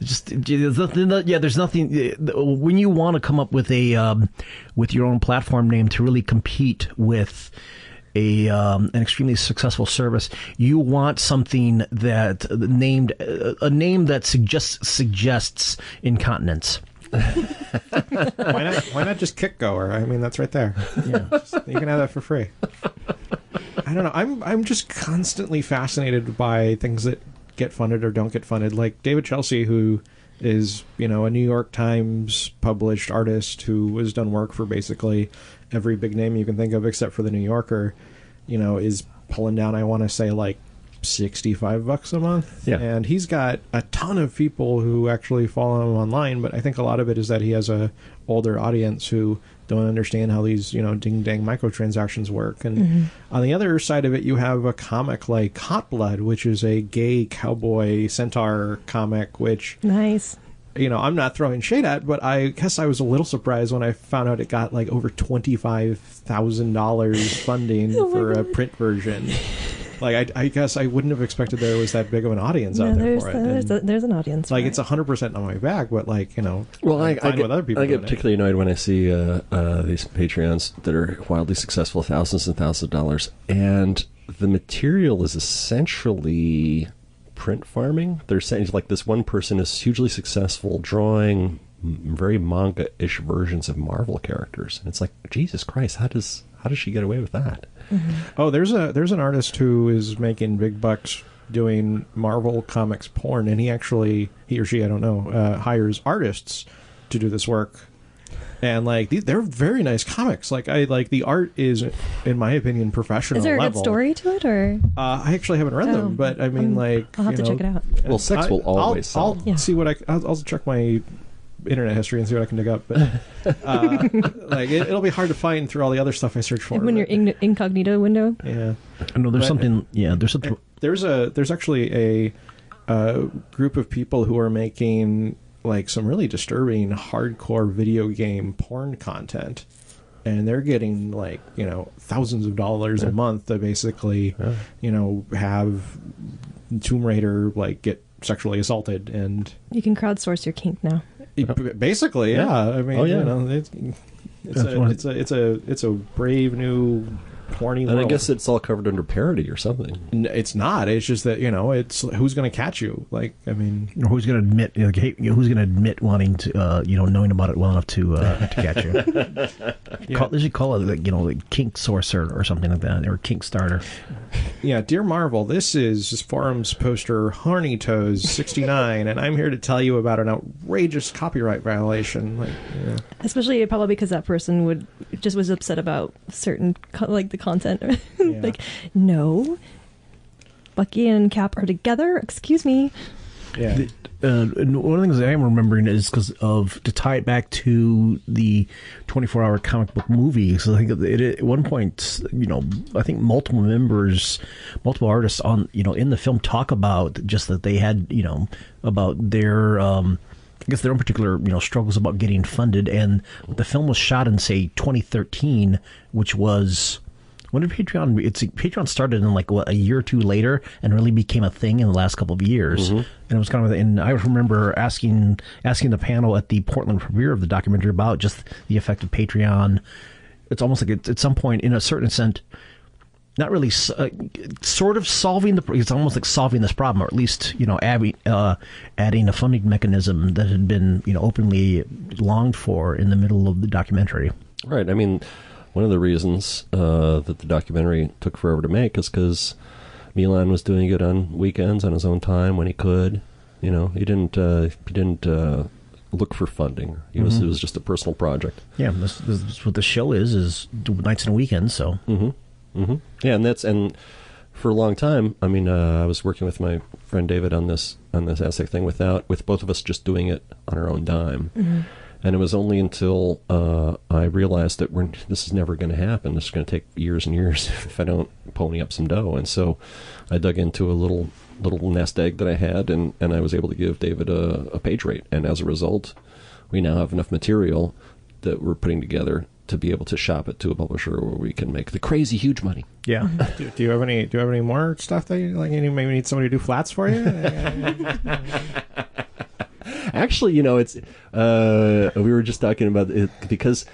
it's just there's nothing, yeah. There's nothing when you want to come up with a um, with your own platform name to really compete with a um, an extremely successful service. You want something that named a name that suggests suggests incontinence. Why not? Why not just Kickgoer? I mean, that's right there. Yeah. Just, you can have that for free. I don't know. I'm I'm just constantly fascinated by things that get funded or don't get funded. Like David Chelsea, who is you know a New York Times published artist who has done work for basically every big name you can think of except for the New Yorker, you know, is pulling down, I want to say, like sixty-five bucks a month. Yeah. And he's got a ton of people who actually follow him online, but I think a lot of it is that he has a older audience who don't understand how these, you know, ding-dang microtransactions work. And mm-hmm. on the other side of it, you have a comic like Hot Blood, which is a gay cowboy centaur comic, which... Nice. You know, I'm not throwing shade at, but I guess I was a little surprised when I found out it got like over twenty-five thousand dollars funding oh for God. a print version. Like, I, I guess I wouldn't have expected there was that big of an audience no, out there for it. Uh, there's, a, there's an audience. Like, it's one hundred percent on my back, but like, you know, well, I, I get, with other people I get particularly it. annoyed when I see uh, uh, these Patreons that are wildly successful, thousands and thousands of dollars, and the material is essentially print farming. They're saying like this one person is hugely successful drawing very manga-ish versions of Marvel characters, and it's like Jesus Christ, how does how does she get away with that? Mm-hmm. Oh, there's a there's an artist who is making big bucks doing Marvel comics porn, and he actually he or she I don't know uh, hires artists to do this work, and like they're very nice comics. Like I like the art is, in my opinion, professional. Is there a level. good story to it, or uh, I actually haven't read oh, them, but I mean, I'm, like I'll have you to know, check it out. Well, sex I, will always. I'll, I'll yeah. see what I. I'll, I'll check my internet history and see what I can dig up. But uh, like it, it'll be hard to find through all the other stuff I search for. When you're in your incognito window. Yeah. I know there's but, something. Yeah, there's something. There's a there's actually a, a group of people who are making like some really disturbing hardcore video game porn content, and they're getting like, you know, thousands of dollars yeah. a month to basically, yeah. you know, have Tomb Raider like get sexually assaulted. And you can crowdsource your kink now. It, basically. Yeah. yeah. I mean, oh, yeah. you know, it's, it's, a, it's a, it's a, it's a brave new horny and world. I guess it's all covered under parody or something. It's not. It's just that, you know, it's who's going to catch you. Like, I mean, or who's going to admit? Like, hey, who's going to admit wanting to, uh, you know, knowing about it well enough to uh, to catch you? yeah. Call, they should call it, like, you know, like kink sorcerer or something like that, or kink starter. Yeah, dear Marvel, this is forums poster Horny Toes sixty-nine, and I'm here to tell you about an outrageous copyright violation. Like, yeah. especially probably because that person would just was upset about certain like the content. yeah. Like, no, Bucky and Cap are together. Excuse me. Yeah. The, uh, one of the things that I am remembering is because of to tie it back to the twenty-four hour comic book movie. So I think it, it, at one point, you know, I think multiple members, multiple artists on, you know, in the film talk about just that they had, you know, about their, um, I guess their own particular, you know, struggles about getting funded. And the film was shot in, say, twenty thirteen, which was. When did Patreon? It's Patreon started in like what, a year or two later, and really became a thing in the last couple of years. Mm-hmm. And it was kind of. And I remember asking asking the panel at the Portland premiere of the documentary about just the effect of Patreon. It's almost like it's, at some point, in a certain sense, not really, uh, sort of solving the. It's almost like solving this problem, or at least, you know, adding, uh, adding a funding mechanism that had been, you know, openly longed for in the middle of the documentary. Right. I mean. One of the reasons uh, that the documentary took forever to make is because Milan was doing it on weekends on his own time when he could. You know, he didn't uh, he didn't uh, look for funding. You know, mm-hmm. It was just a personal project. Yeah, this, this is what the show is, is nights and weekends, so. Mm-hmm. Mm-hmm. Yeah, and that's, and for a long time, I mean, uh, I was working with my friend David on this, on this essay thing without, with both of us just doing it on our own dime. Mm-hmm. And it was only until uh, I realized that we're, this is never going to happen. This is going to take years and years if I don't pony up some dough. And so I dug into a little little nest egg that I had, and, and I was able to give David a, a page rate. And as a result, we now have enough material that we're putting together to be able to shop it to a publisher where we can make the crazy huge money. Yeah. do, do you have any? Do you have any more stuff that you like? You maybe need somebody to do flats for you. Actually, you know, it's uh, we were just talking about it because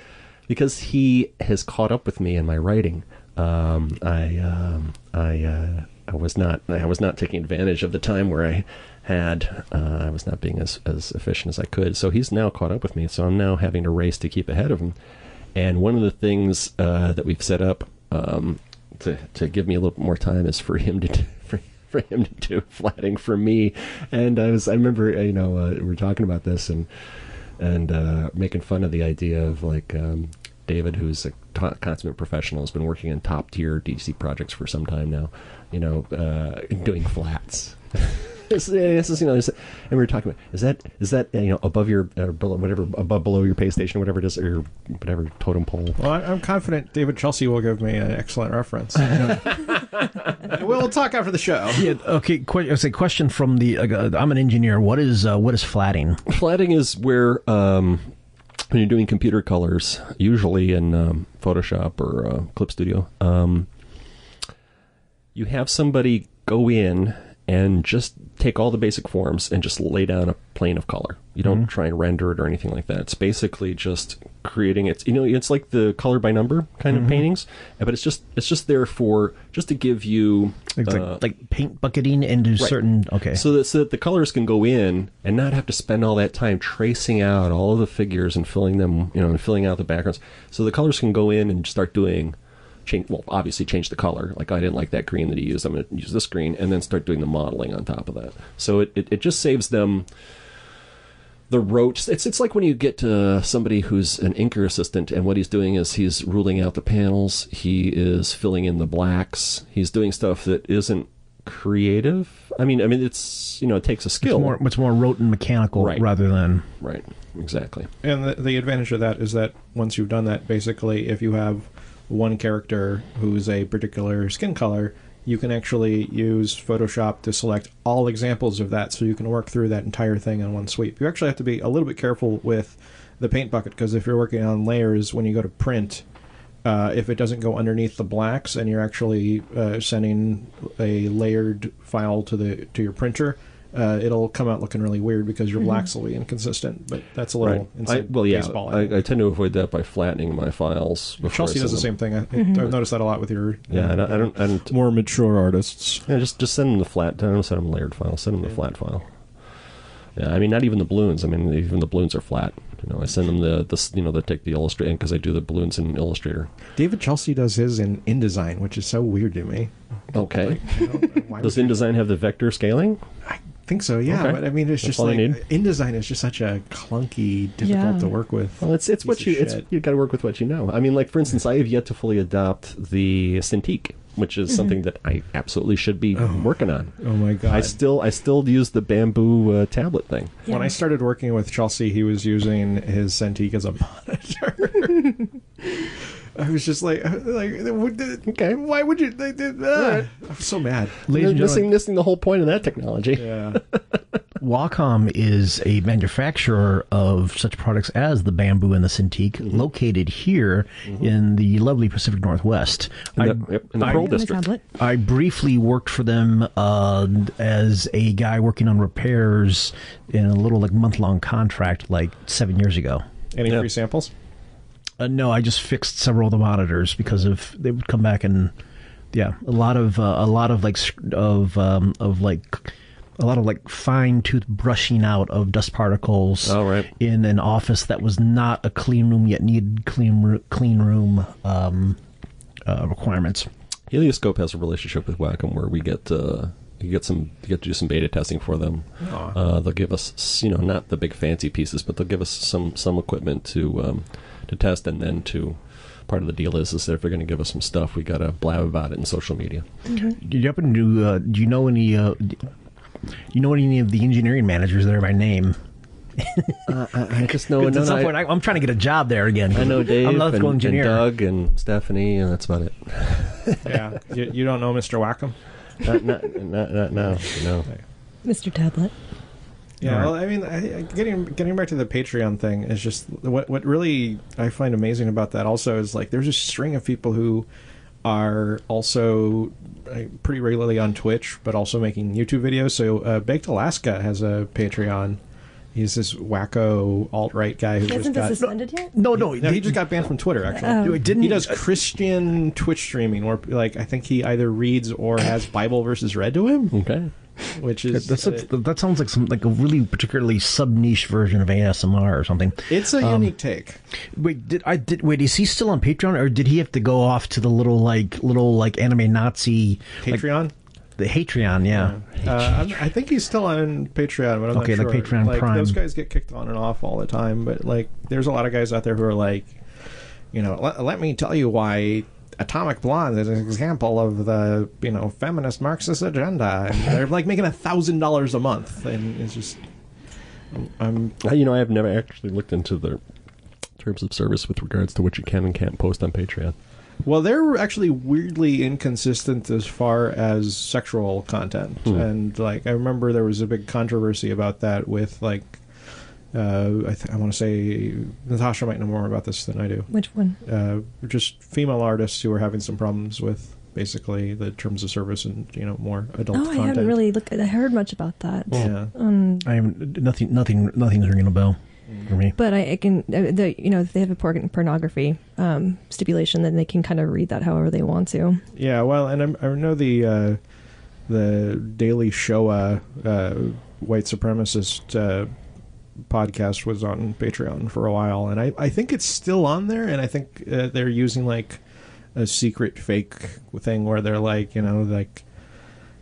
because he has caught up with me in my writing. Um, I um, I uh, I was not I was not taking advantage of the time where I had uh, I was not being as as efficient as I could. So he's now caught up with me. So I'm now having to race to keep ahead of him. And one of the things uh, that we've set up um, to to give me a little more time is for him to. Do, for for him to do flatting for me. And I was, I remember, you know, uh, we were talking about this and, and, uh, making fun of the idea of like, um, David, who's a t- consummate professional, has been working in top tier D C projects for some time now, you know, uh, doing flats. This is, you know, and we were talking about, is that, is that, you know, above your, uh, below, whatever, above, below your pay station, whatever it is, or your, whatever totem pole. Well, I'm confident David Chelsea will give me an excellent reference. We'll talk after the show. Yeah. Okay. Qu- I say question from the, uh, I'm an engineer. What is, uh, what is flatting? Flatting is where, um, when you're doing computer colors, usually in, um, Photoshop or, uh, Clip Studio, um, you have somebody go in and just take all the basic forms and just lay down a plane of color. You don't mm-hmm. try and render it or anything like that. It's basically just creating it. You know, it's like the color by number kind mm-hmm. of paintings, but it's just it's just there for just to give you like, uh, like paint bucketing into right. certain okay. So that so that the colors can go in and not have to spend all that time tracing out all of the figures and filling them, you know, and filling out the backgrounds. So the colors can go in and start doing. Change, well, obviously change the color. Like, I didn't like that green that he used. I'm going to use this green, and then start doing the modeling on top of that. So it, it, it just saves them the rote. It's it's like when you get to somebody who's an inker assistant, and what he's doing is he's ruling out the panels. He is filling in the blacks. He's doing stuff that isn't creative. I mean, I mean, it's, you know, it takes a skill. It's more, it's more rote and mechanical right. rather than right. Exactly. And the, the advantage of that is that once you've done that, basically, if you have one character who's a particular skin color, you can actually use Photoshop to select all examples of that, so you can work through that entire thing in one sweep. You actually have to be a little bit careful with the paint bucket, because if you're working on layers, when you go to print, uh, if it doesn't go underneath the blacks and you're actually uh, sending a layered file to the to your printer, Uh, it'll come out looking really weird because your mm-hmm. blacks will be inconsistent, but that's a little right. insane. I, well, yeah, baseball, I, I tend to avoid that by flattening my files. Chelsea does the same thing. I, mm-hmm. I've noticed that a lot with your yeah. You know, I don't, I don't more mature artists. Yeah, just just send them the flat. Don't send them the layered file. Send them the yeah. flat file. Yeah, I mean, not even the balloons. I mean, even the balloons are flat. You know, I send them the, the you know, they take the Illustrator, because I do the balloons in Illustrator. David Chelsea does his in InDesign, which is so weird to me. Okay. Like, does InDesign have the vector scaling? I think so, yeah. Okay. But I mean, it's That's just like InDesign is just such a clunky, difficult yeah. to work with. Well, it's it's what you it's, you got to work with what you know. I mean, like, for instance, I have yet to fully adopt the Cintiq, which is mm-hmm. something that I absolutely should be oh. working on. Oh my god! I still I still use the bamboo uh, tablet thing. Yeah. When I started working with Chelsea, he was using his Cintiq as a monitor. I was just like, like, okay, why would you? They did that? Yeah. I'm so mad. Ladies and missing, missing the whole point of that technology. Yeah. Wacom is a manufacturer of such products as the Bamboo and the Cintiq, mm-hmm. located here mm-hmm. in the lovely Pacific Northwest. In the, I, yep, in the I, Pearl District. I briefly worked for them uh, as a guy working on repairs in a little like month-long contract like seven years ago. Any yep. free samples? Uh, no, I just fixed several of the monitors because of they would come back and yeah, a lot of uh, a lot of like of um, of like a lot of like fine tooth brushing out of dust particles oh, right. in an office that was not a clean room yet needed clean clean room um, uh, requirements. Helioscope has a relationship with Wacom where we get uh, you get some, you get to do some beta testing for them. Uh, they'll give us, you know, not the big fancy pieces, but they'll give us some some equipment to um, to test, and then to. Part of the deal is is that if they're going to give us some stuff, we got to blab about it in social media. Mm-hmm. Did you happen to uh, do you know any uh, do you know any of the engineering managers there by name? uh, I, I just know. No, no, I, I'm trying to get a job there again. I know Dave I'm and, and Doug and Stephanie, and that's about it. Yeah, you, you don't know Mister Wackham? Not not not, not now. No, Mister Tablet. Yeah, well, I mean, I, getting getting back to the Patreon thing is just what what really I find amazing about that. Also, is like there's a string of people who are also pretty regularly on Twitch, but also making YouTube videos. So, uh, Baked Alaska has a Patreon. He's this wacko alt-right guy who hasn't been suspended no, yet. No, no, he, no, he just got banned from Twitter. Actually, um, he, didn't, he does Christian Twitch streaming, or like I think he either reads or has Bible verses read to him. Okay. Which is That's a, uh, that sounds like some like a really particularly sub niche version of A S M R or something. It's a um, unique take. Wait, did I did wait? Is he still on Patreon, or did he have to go off to the little like little like anime Nazi Patreon? Like, the Patreon, yeah. yeah. Uh, I think he's still on Patreon, but I'm okay, not sure. Okay, like Patreon like, Prime. Those guys get kicked on and off all the time, but like there's a lot of guys out there who are like, you know, let, let me tell you why. Atomic Blonde is an example of the, you know, feminist Marxist agenda. And they're like making a thousand dollars a month, and it's just, I'm, I'm you know, I have never actually looked into the terms of service with regards to what you can and can't post on Patreon. Well, they're actually weirdly inconsistent as far as sexual content, mm. and like I remember there was a big controversy about that with like. Uh, I, th I want to say Natasha might know more about this than I do. Which one? Uh, just female artists who are having some problems with basically the terms of service and you know more adult. Oh, content. I haven't really looked. I heard much about that. Yeah. Um, I am nothing. Nothing. Nothing's ringing a bell mm. for me. But I, I can. The, you know, if they have a porn pornography um, stipulation, then they can kind of read that however they want to. Yeah. Well, and I'm, I know the uh, the Daily Showa uh, white supremacist. Uh, podcast was on Patreon for a while, and I, I think it's still on there, and I think uh, they're using like a secret fake thing where they're like, you know, like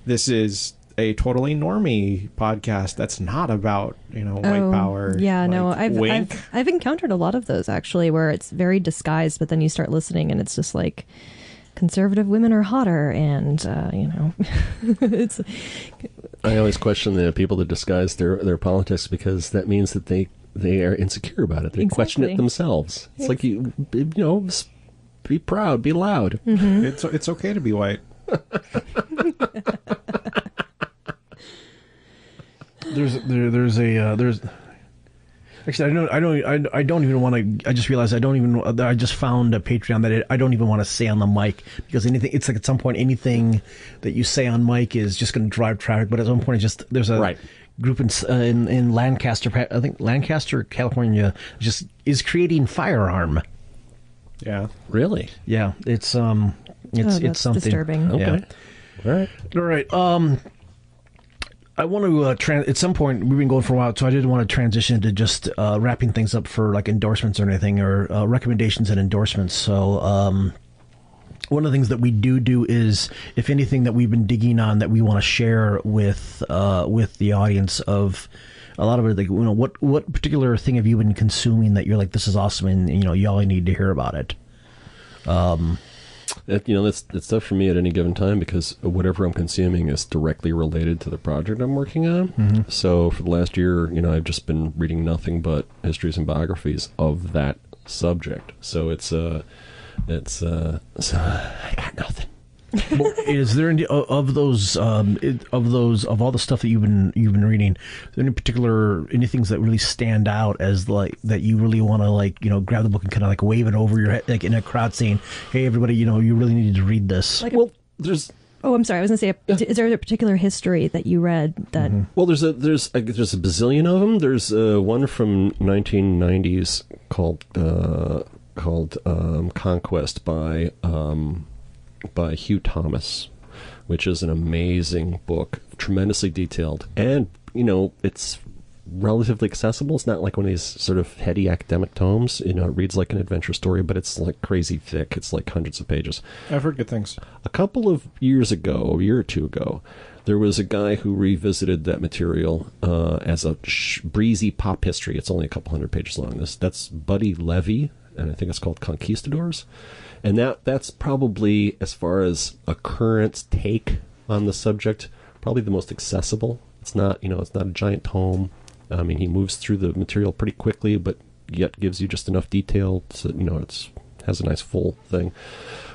this is a totally normie podcast that's not about, you know, white oh, power. Yeah, like, no, I've, I've I've encountered a lot of those actually, where it's very disguised, but then you start listening and it's just like conservative women are hotter, and uh, you know, it's. I always question the people that disguise their, their politics because that means that they, they are insecure about it. They exactly. question it themselves. It's yes. like, you you know, be proud, be loud. Mm-hmm. It's it's okay to be white. there's there, there's a uh, there's actually I don't I don't I, I don't even want to I just realized I don't even I just found a Patreon that it, I don't even want to say on the mic because anything it's like at some point anything that you say on mic is just going to drive traffic, but at some point it just there's a right. group in, uh, in in Lancaster I think Lancaster California just is creating firearm. Yeah. Really? Yeah, it's um it's oh, that's it's something disturbing. Okay. Yeah. All right. All right. Um I want to, uh, trans at some point, we've been going for a while, so I didn't want to transition to just uh, wrapping things up for like endorsements or anything, or uh, recommendations and endorsements. So um, one of the things that we do do is, if anything that we've been digging on that we want to share with uh, with the audience of a lot of it, like, you know, what, what particular thing have you been consuming that you're like, this is awesome, and, you know, y'all need to hear about it? Um That, you know, that's, that's tough for me at any given time because whatever I'm consuming is directly related to the project I'm working on. Mm-hmm. So for the last year, you know, I've just been reading nothing but histories and biographies of that subject. So it's, uh, it's, uh, so I got nothing. Well, is there any of those, um, of those, of all the stuff that you've been, you've been reading, is there any particular, any things that really stand out as like, that you really want to like, you know, grab the book and kind of like wave it over your head, like in a crowd saying, hey, everybody, you know, you really needed to read this. Like well, there's, oh, I'm sorry. I was gonna say, is there a particular history that you read that? Mm-hmm. Well, there's a, there's a, there's a bazillion of them. There's uh one from nineteen nineties called, uh, called, um, Conquest by, um, by Hugh Thomas, which is an amazing book, tremendously detailed, and you know it's relatively accessible. It's not like one of these sort of heady academic tomes. You know, it reads like an adventure story, but it's like crazy thick. It's like hundreds of pages. I've heard good things. A couple of years ago, a year or two ago, There was a guy who revisited that material uh, as a sh breezy pop history. It's only a couple hundred pages long. This That's Buddy Levy, and I think it's called Conquistadors. And that that's probably, as far as a current take on the subject, probably the most accessible. It's not, you know, it's not a giant tome. I mean, he moves through the material pretty quickly, but yet gives you just enough detail so, you know, it's has a nice full thing.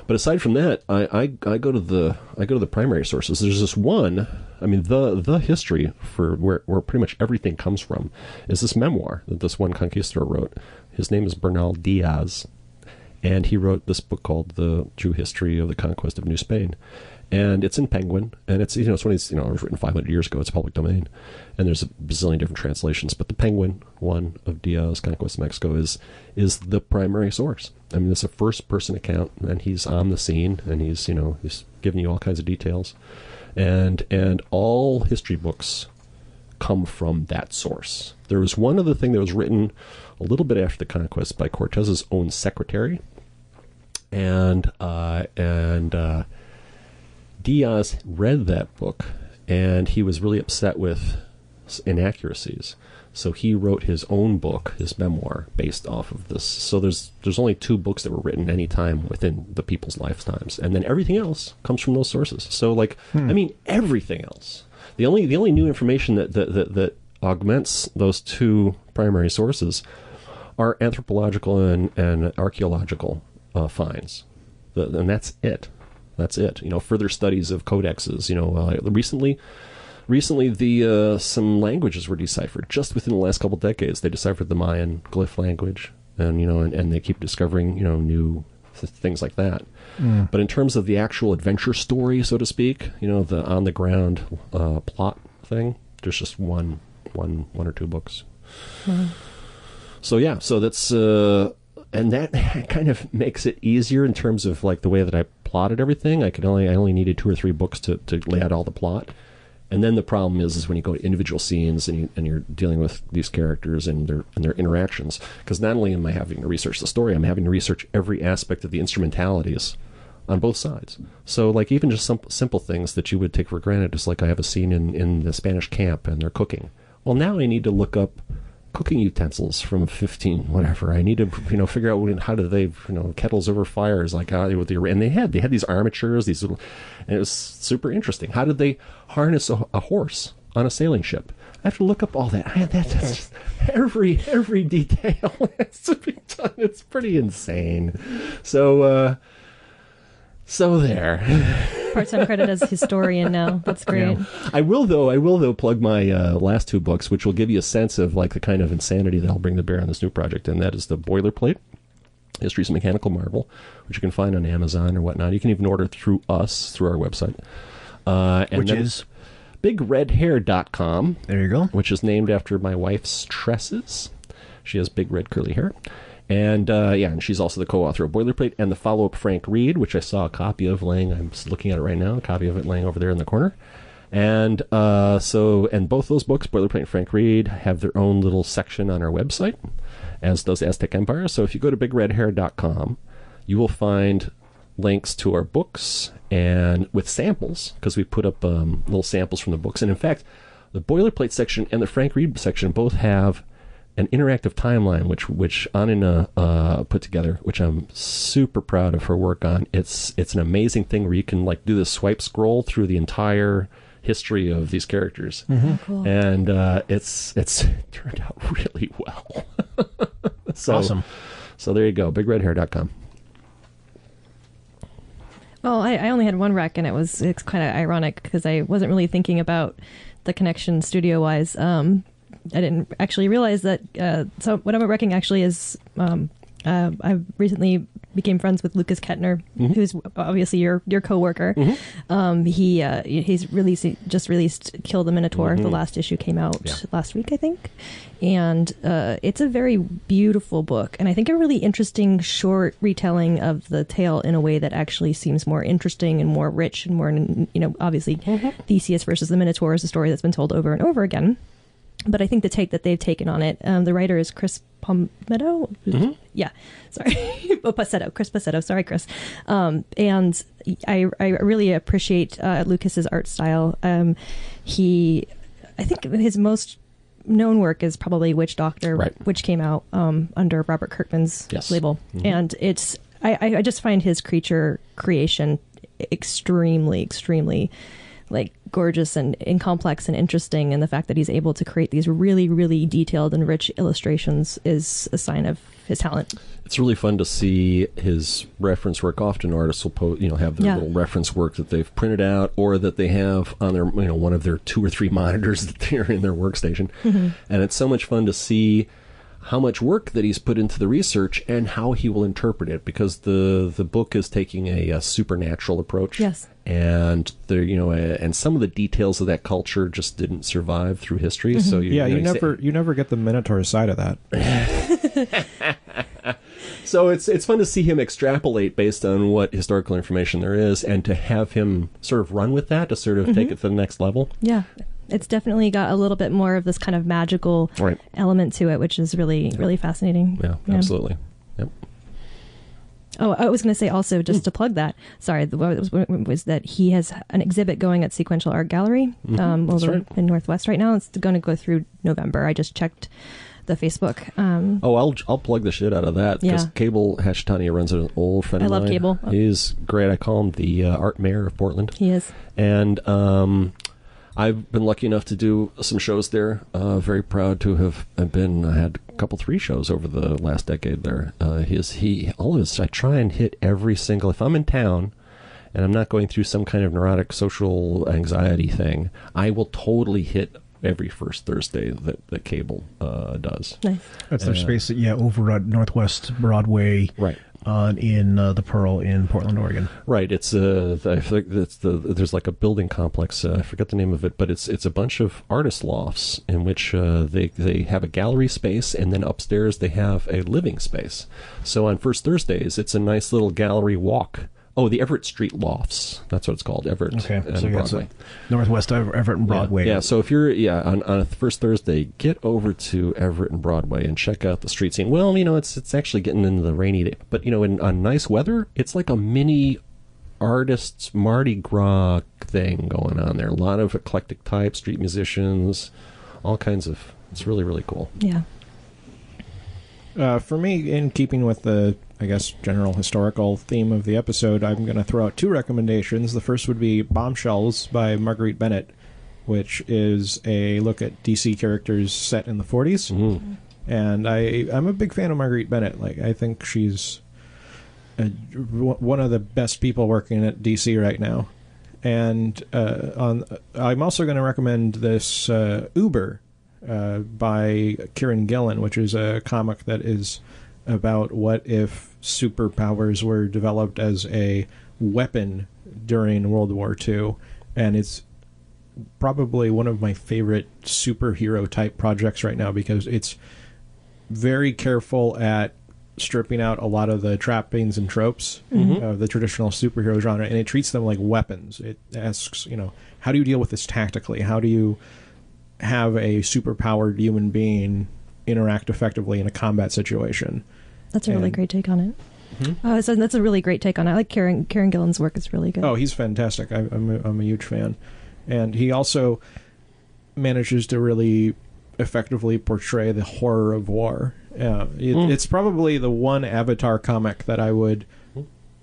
But aside from that, I, I I go to the I go to the primary sources. There's this one, I mean, the the history for where where pretty much everything comes from is this memoir that this one conquistador wrote. His name is Bernal Diaz, and he wrote this book called The True History of the Conquest of New Spain, and it's in Penguin, and it's you know it's one of these, you know it was written five hundred years ago. It's public domain, and there's a bazillion different translations. But the Penguin one of Diaz Conquest of Mexico is is the primary source. I mean, it's a first-person account, and he's on the scene, and he's, you know, he's giving you all kinds of details. And and all history books come from that source. There was one other thing that was written a little bit after the conquest by Cortez's own secretary. And, uh, and uh, Diaz read that book, and he was really upset with inaccuracies. So he wrote his own book, his memoir, based off of this. So there's there's only two books that were written any time within the people's lifetimes, and then everything else comes from those sources. So like, hmm. I mean, everything else. The only the only new information that that that, that augments those two primary sources are anthropological and and archaeological uh, finds, the, and that's it. That's it. You know, further studies of codexes. You know, uh, recently. Recently, the uh, some languages were deciphered. Just within the last couple of decades, they deciphered the Mayan glyph language, and you know, and, and they keep discovering you know new th things like that. Mm. But in terms of the actual adventure story, so to speak, you know, the on the ground uh, plot thing, there's just one, one, one or two books. Mm. So yeah, so that's uh, and that kind of makes it easier in terms of like the way that I plotted everything. I could only I only needed two or three books to to lay out all the plot. And then the problem is, is when you go to individual scenes and, you, and you're dealing with these characters and their and their interactions, because not only am I having to research the story, I'm having to research every aspect of the instrumentalities on both sides. So like even just some simple things that you would take for granted, just like I have a scene in, in the Spanish camp and they're cooking. Well, now I need to look up cooking utensils from fifteen, whatever. I need to, you know, figure out when, how do they, you know, kettles over fires, like how they would, and they had, they had these armatures, these little, and it was super interesting. How did they harness a, a horse on a sailing ship? I have to look up all that. I had that, that's just every, every detail has to be done. It's pretty insane. So, uh, so there. Part-time credit as historian now. That's great. Yeah. I will though. I will though plug my uh, last two books, which will give you a sense of like the kind of insanity that I'll bring to bear on this new project, and that is the Boilerplate: History's a Mechanical Marvel, which you can find on Amazon or whatnot. You can even order through us through our website, uh, and which is Big Red Hair dot com. There you go. Which is named after my wife's tresses. She has big red curly hair. And, uh, yeah, and she's also the co-author of Boilerplate and the follow-up Frank Reed, which I saw a copy of laying, I'm looking at it right now, a copy of it laying over there in the corner. And uh, so, and both those books, Boilerplate and Frank Reed, have their own little section on our website, as does Aztec Empire. So if you go to Big Red Hair dot com, you will find links to our books and with samples, because we put up um, little samples from the books. And in fact, the Boilerplate section and the Frank Reed section both have an interactive timeline, which which Anina uh, put together, which I'm super proud of her work on. It's it's an amazing thing where you can like do this swipe scroll through the entire history of these characters, mm-hmm. cool. and uh, it's it's it turned out really well. So, awesome. So there you go, Big Red Hair dot com. Well, I, I only had one rec, and it was it's kind of ironic because I wasn't really thinking about the connection studio wise. Um, I didn't actually realize that. Uh, so what I'm reckoning actually is um, uh, I recently became friends with Lucas Kettner, mm-hmm. who's obviously your your coworker. Mm-hmm. um, he uh, he's released just released Kill the Minotaur. Mm-hmm. The last issue came out yeah. last week, I think, and uh, it's a very beautiful book, and I think a really interesting short retelling of the tale in a way that actually seems more interesting and more rich and more you know obviously mm-hmm. Theseus versus the Minotaur is a story that's been told over and over again. But I think the take that they've taken on it, um, the writer is Chris Palmetto? Mm-hmm. Yeah, sorry. oh, Passetto, Chris Passetto. Sorry, Chris. Um, and I, I really appreciate uh, Lucas's art style. Um, he, I think his most known work is probably Witch Doctor, right. which came out um, under Robert Kirkman's yes. label. Mm-hmm. And it's I, I just find his creature creation extremely, extremely like gorgeous and, and complex and interesting, and the fact that he's able to create these really, really detailed and rich illustrations is a sign of his talent. It's really fun to see his reference work. Often artists will po- you know have their yeah. little reference work that they've printed out or that they have on their you know one of their two or three monitors that they're in their workstation, mm-hmm. and it's so much fun to see how much work that he's put into the research and how he will interpret it, because the the book is taking a, a supernatural approach. Yes. And there, you know, a, and some of the details of that culture just didn't survive through history. Mm-hmm. So you, yeah, you, know, you never say, you never get the Minotaur side of that. So it's it's fun to see him extrapolate based on what historical information there is, and to have him sort of run with that to sort of mm-hmm. take it to the next level. Yeah. It's definitely got a little bit more of this kind of magical right. element to it, which is really, yeah. really fascinating. Yeah, yeah. absolutely. Yep. Oh, I was going to say also, just mm. to plug that, sorry, the, was, was that he has an exhibit going at Sequential Art Gallery mm-hmm. um, over right. in Northwest right now. It's going to go through November. I just checked the Facebook. Um, oh, I'll I'll plug the shit out of that, because yeah. Cable Hashtania runs an old friend of mine. I love mine. Cable. Oh. He's great. I call him the uh, art mayor of Portland. He is. And... Um, I've been lucky enough to do some shows there. Uh, very proud to have been. I had a couple, three shows over the last decade there. Uh, his, he, all of his, I try and hit every single. If I'm in town and I'm not going through some kind of neurotic social anxiety thing, I will totally hit every first Thursday that the Cable uh, does. Nice. That's their uh, space, that, yeah, over at Northwest Broadway. Right. On uh, in uh, the Pearl in Portland, Oregon. Right. It's uh, I think that's the there's like a building complex. Uh, I forget the name of it, but it's it's a bunch of artist lofts in which uh, they they have a gallery space, and then upstairs they have a living space. So on first Thursdays, it's a nice little gallery walk. Oh, the Everett Street Lofts. That's what it's called, Everett okay, and so Broadway. Northwest Everett and Broadway. Yeah, yeah, so if you're yeah on, on a first Thursday, get over to Everett and Broadway and check out the street scene. Well, you know, it's it's actually getting into the rainy day. But, you know, in on nice weather, it's like a mini artist's Mardi Gras thing going on there. A lot of eclectic types, street musicians, all kinds of... It's really, really cool. Yeah. Uh, for me, in keeping with the... I guess, general historical theme of the episode, I'm going to throw out two recommendations. The first would be Bombshells by Marguerite Bennett, which is a look at D C characters set in the forties. Mm-hmm. And I, I'm a big fan of Marguerite Bennett. Like, I think she's a, w- one of the best people working at D C right now. And uh, on, I'm also going to recommend this uh, Uber uh, by Kieran Gillen, which is a comic that is... about what if superpowers were developed as a weapon during World War Two, and it's probably one of my favorite superhero type projects right now, because it's very careful at stripping out a lot of the trappings and tropes mm-hmm. of the traditional superhero genre, and it treats them like weapons. It asks, you know, how do you deal with this tactically? How do you have a superpowered human being interact effectively in a combat situation? That's a really and, great take on it. Mm-hmm. Oh, so that's a really great take on it. I like Kieran, Kieran Gillen's work. It's really good. Oh, he's fantastic. I, I'm, a, I'm a huge fan. And he also manages to really effectively portray the horror of war. Uh, it, mm. It's probably the one Avatar comic that I would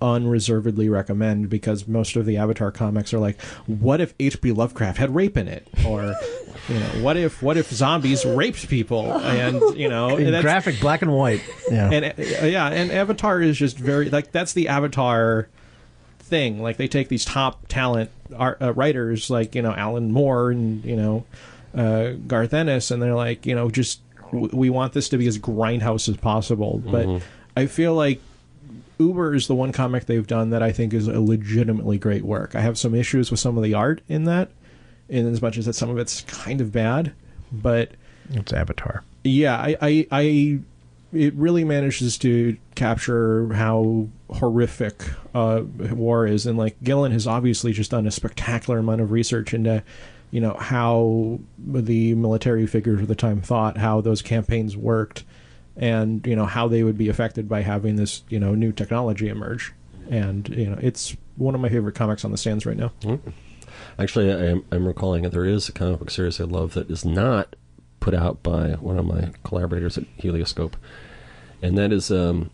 unreservedly recommend, because most of the Avatar comics are like, what if H P Lovecraft had rape in it? Or, you know, what if what if zombies raped people? And, you know, in that's, graphic black and white. Yeah. And yeah, and Avatar is just very like, that's the Avatar thing. Like, they take these top talent art, uh, writers like, you know, Alan Moore and, you know, uh, Garth Ennis, and they're like, you know, just w- we want this to be as grindhouse as possible. But mm-hmm. I feel like Uber is the one comic they've done that I think is a legitimately great work. I have some issues with some of the art in that, in as much as that some of it's kind of bad, but it's Avatar. Yeah, I, I, I it really manages to capture how horrific uh, war is, and like Gillen has obviously just done a spectacular amount of research into you know, how the military figures of the time thought, how those campaigns worked, and, you know, how they would be affected by having this, you know, new technology emerge. And, you know, it's one of my favorite comics on the stands right now. Mm-hmm. Actually, I'm, I'm recalling that there is a comic book series I love that is not put out by one of my collaborators at Helioscope. And that is um,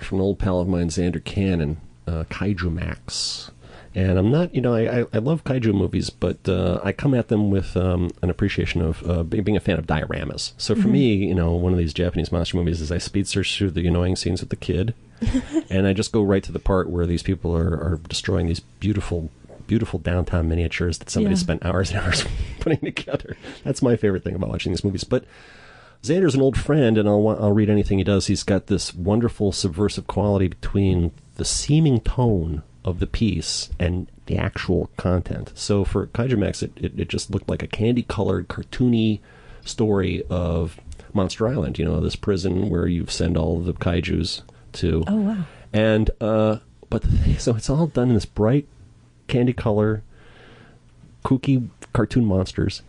from an old pal of mine, Xander Cannon, uh, Kaiju Max. And I'm not, you know, I, I love kaiju movies, but uh, I come at them with um, an appreciation of uh, being a fan of dioramas. So for mm-hmm. me, you know, one of these Japanese monster movies is I speed search through the annoying scenes with the kid, and I just go right to the part where these people are, are destroying these beautiful, beautiful downtown miniatures that somebody yeah. spent hours and hours putting together. That's my favorite thing about watching these movies. But Xander's an old friend, and I'll, I'll read anything he does. He's got this wonderful subversive quality between the seeming tone of the piece and the actual content. So for Kaiju Max, it, it, it just looked like a candy-colored, cartoony story of Monster Island, you know, this prison where you send all of the kaijus to. Oh, wow. And, uh, but the thing, so it's all done in this bright candy color, kooky cartoon monsters.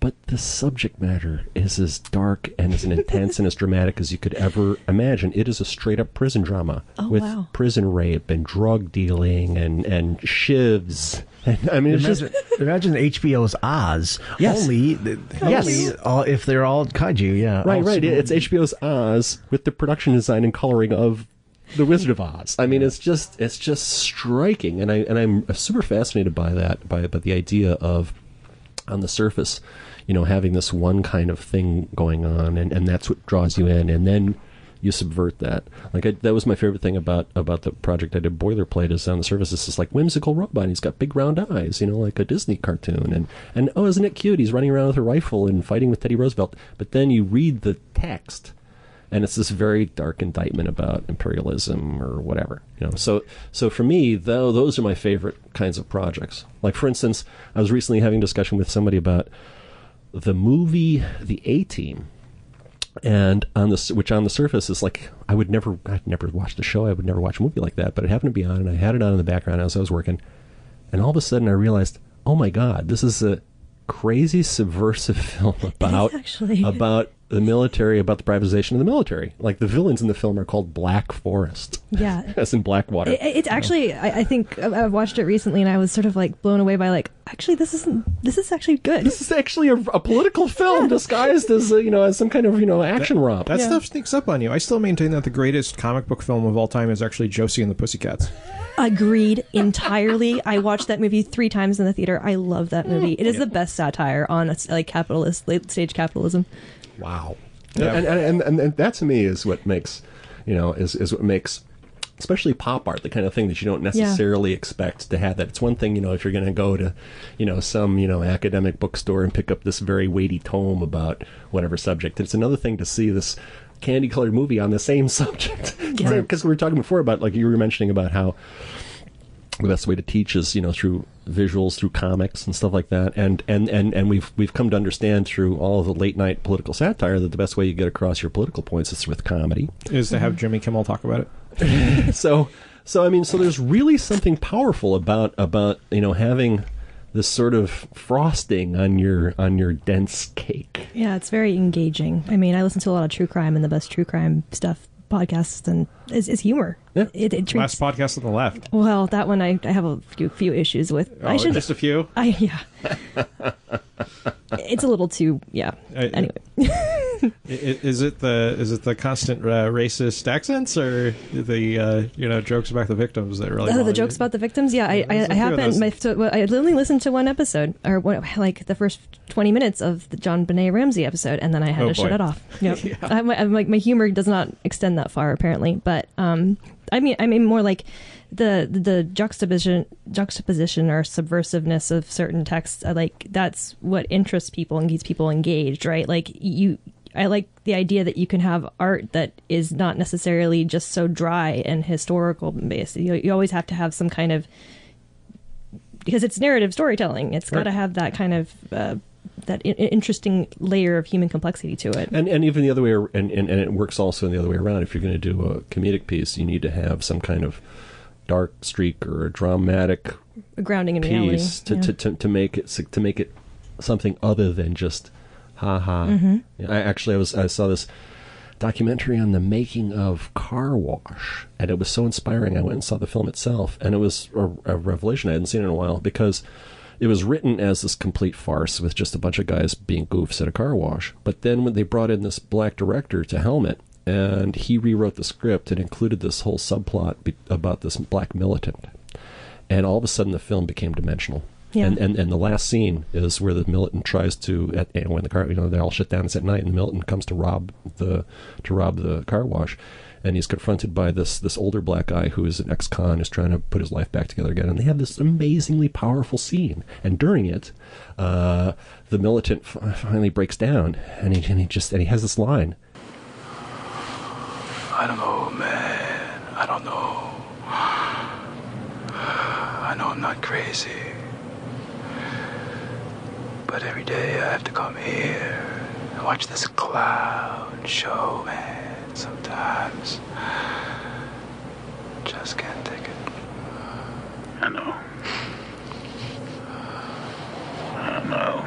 But the subject matter is as dark and as intense and as dramatic as you could ever imagine. It is a straight-up prison drama oh, with wow. prison rape and drug dealing and, and shivs. And, I mean, it's imagine, just... imagine H B O's Oz. Yes. Only, yes. only all, if they're all kaiju, yeah. Right, right. Small. It's H B O's Oz with the production design and coloring of The Wizard of Oz. I mean, yeah. it's just it's just striking. And, I, and I'm super fascinated by that, by, by the idea of, on the surface, you know, having this one kind of thing going on, and, and that's what draws you in, and then you subvert that. Like, I, that was my favorite thing about about the project I did, Boilerplate, is on the surface, it's this, like, whimsical robot, and he's got big round eyes, you know, like a Disney cartoon, and, and oh, isn't it cute, he's running around with a rifle and fighting with Teddy Roosevelt, but then you read the text, and it's this very dark indictment about imperialism or whatever, you know. So, so for me, though, those are my favorite kinds of projects. Like, for instance, I was recently having a discussion with somebody about the movie The A-Team, and on the which on the surface is like, I would never, I'd never watch the show, I would never watch a movie like that, but it happened to be on, and I had it on in the background as I was working, and all of a sudden I realized, oh my God, this is a crazy subversive film about actually... about the military, about the privatization of the military. Like, the villains in the film are called Black Forest. Yeah. As in Blackwater. It, it's actually, I, I think, I've watched it recently, and I was sort of, like, blown away by, like, actually, this isn't, this is actually good. This is actually a, a political film disguised as, a, you know, as some kind of, you know, action romp. That, that yeah. stuff sneaks up on you. I still maintain that the greatest comic book film of all time is actually Josie and the Pussycats. Agreed entirely. I watched that movie three times in the theater. I love that movie. It is yeah. the best satire on, like, capitalist, late-stage capitalism. Wow. Yeah. And, and, and, and that, to me, is what makes, you know, is, is what makes, especially pop art, the kind of thing that you don't necessarily yeah. expect to have that. It's one thing, you know, if you're going to go to, you know, some, you know, academic bookstore and pick up this very weighty tome about whatever subject. It's another thing to see this candy-colored movie on the same subject. Because yeah. we were talking before about, like, you were mentioning about how the best way to teach is, you know, through visuals, through comics and stuff like that. And, and, and, and we've we've come to understand through all of the late night political satire that the best way you get across your political points is with comedy. Is to have Jimmy Kimmel talk about it. so so I mean, so there's really something powerful about about, you know, having this sort of frosting on your on your dense cake. Yeah, it's very engaging. I mean, I listen to a lot of true crime, and the best true crime stuff podcasts and is, is humor. Yeah. It, it treats, last podcast on the left. Well, that one I, I have a few, few issues with. Oh, I should, just a few? I, yeah. It's a little too, yeah. I, anyway. is it the is it the constant uh, racist accents, or the uh, you know, jokes about the victims that really? Oh, the jokes you? about the victims. Yeah, I I, I haven't. My, so, well, I only listened to one episode, or one, like the first twenty minutes of the John Benet Ramsey episode, and then I had oh, to boy. shut it off. Yep. yeah. I, my, my my humor does not extend that far, apparently. But um, I mean, I mean more like the the juxtaposition juxtaposition or subversiveness of certain texts. Like, that's what interests people and keeps people engaged, right? Like, you. I like the idea that you can have art that is not necessarily just so dry and historical based. You, you always have to have some kind of, because it's narrative storytelling. It's right. got to have that kind of uh, that I- interesting layer of human complexity to it. And and even the other way, and, and, and it works also in the other way around. If you're going to do a comedic piece, you need to have some kind of dark streak or a dramatic a grounding in reality to, yeah. to, to, to make it to make it something other than just ha ha. Mm-hmm. Yeah, I actually I was I saw this documentary on the making of Car Wash, and it was so inspiring. I went and saw the film itself, and it was a, a revelation. I hadn't seen it in a while, because it was written as this complete farce with just a bunch of guys being goofs at a car wash. But then when they brought in this black director to helm it, and he rewrote the script and included this whole subplot be about this black militant. And all of a sudden the film became dimensional. Yeah. And, and and the last scene is where the militant tries to, at, and when the car, you know, they all shut down. It's at night, and the militant comes to rob the to rob the car wash, and he's confronted by this this older black guy who is an ex-con who's trying to put his life back together again. And they have this amazingly powerful scene. And during it, uh, the militant finally breaks down, and he and he just and he has this line. I don't know, man. I don't know. I know I'm not crazy. But every day I have to come here and watch this clown show, man. Sometimes just can't take it. I know. I know.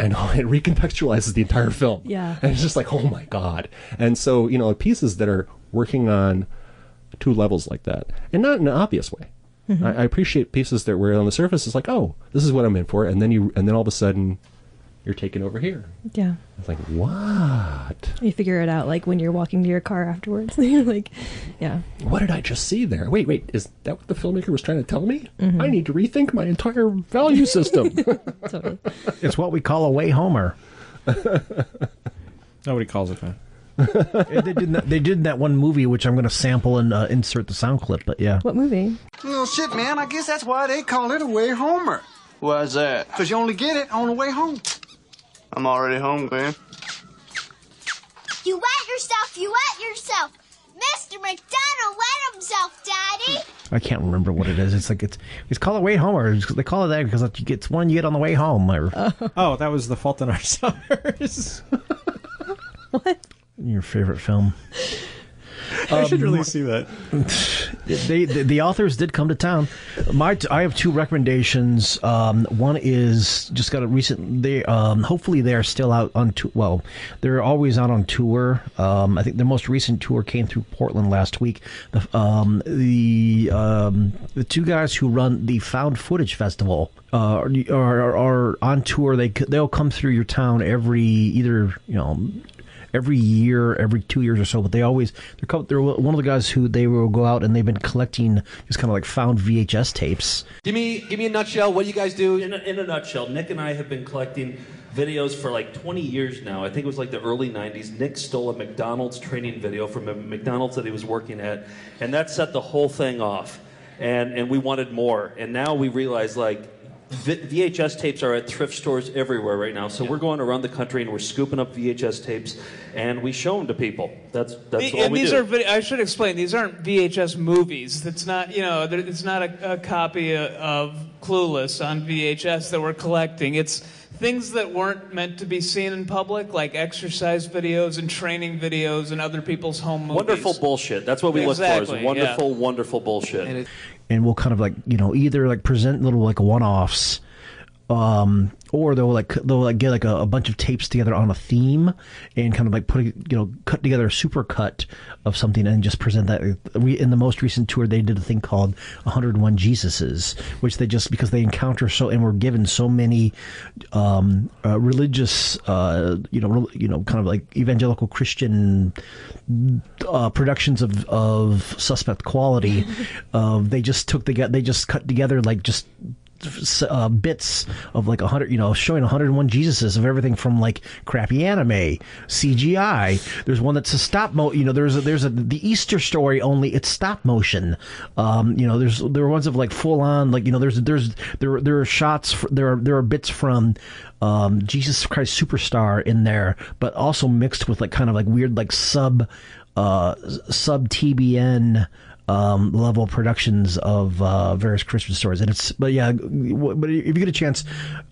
And it recontextualizes the entire film. Yeah. And it's just like, oh my God. And so, you know, pieces that are working on two levels like that, and not in an obvious way. Mm-hmm. I appreciate pieces that were on the surface. It's like, oh, this is what I'm in for, and then you, and then all of a sudden, you're taken over here. Yeah, it's like, what? You figure it out, like when you're walking to your car afterwards. You're like, yeah, what did I just see there? Wait, wait, is that what the filmmaker was trying to tell me? Mm-hmm. I need to rethink my entire value system. Totally. It's what we call a way homer. Nobody calls it that. they, did that, they did that one movie, which I'm going to sample and uh, insert the sound clip, but yeah. What movie? Well, shit, man, I guess that's why they call it a way homer. Why's that? Because you only get it on the way home. I'm already home, Glenn. You wet yourself, you wet yourself. Mister McDonald wet himself, Daddy. I can't remember what it is. It's like, it's, it's called a way homer. They call it that because it's one you get on the way home. Uh, oh, that was The Fault in Our Stars. What? Your favorite film. I um, should really see that. They, the, the authors did come to town. My, t I have two recommendations. Um, one is just got a recent. They um, hopefully they are still out on tour. Well, they're always out on tour. Um, I think their most recent tour came through Portland last week. The um, the, um, the two guys who run the Found Footage Festival uh, are, are are on tour. They they'll come through your town every either you know. every year, every two years or so, but they always, they're, they're one of the guys who they will go out and they've been collecting just kind of like found V H S tapes. Give me, give me a nutshell. What do you guys do? In a, in a nutshell, Nick and I have been collecting videos for like twenty years now. I think it was like the early nineties. Nick stole a McDonald's training video from a McDonald's that he was working at, and that set the whole thing off. And, and we wanted more. And now we realize like, V H S tapes are at thrift stores everywhere right now, so yeah. We're going around the country and we're scooping up V H S tapes and we show them to people. That's that's the, all and we these do. Are, I should explain. These aren't V H S movies. That's not you know. It's not a, a copy of Clueless on V H S that we're collecting. It's things that weren't meant to be seen in public, like exercise videos and training videos and other people's home movies. Wonderful bullshit. That's what we exactly, look for. Is wonderful, yeah. wonderful bullshit. And it, And we'll kind of like, you know, either like present little like one-offs, um, or they'll like they'll like get like a, a bunch of tapes together on a theme, and kind of like put a, you know cut together a super cut of something and just present that. In the most recent tour, they did a thing called one hundred one Jesuses, which they just because they encounter so and were given so many um, uh, religious, uh, you know, re you know, kind of like evangelical Christian. Uh, productions of of suspect quality, uh, they just took the they just cut together like just uh, bits of like a hundred, you know, showing one hundred one Jesuses of everything from like crappy anime, C G I. There's one that's a stop mo, you know. There's a, there's a the Easter story only it's stop motion. Um, you know, there's there are ones of like full on like you know there's there's there there are shots for, there are there are bits from. Um, Jesus Christ Superstar in there, but also mixed with like kind of like weird like sub uh, sub T B N um, level productions of uh, various Christmas stories. And it's, but yeah, but if you get a chance,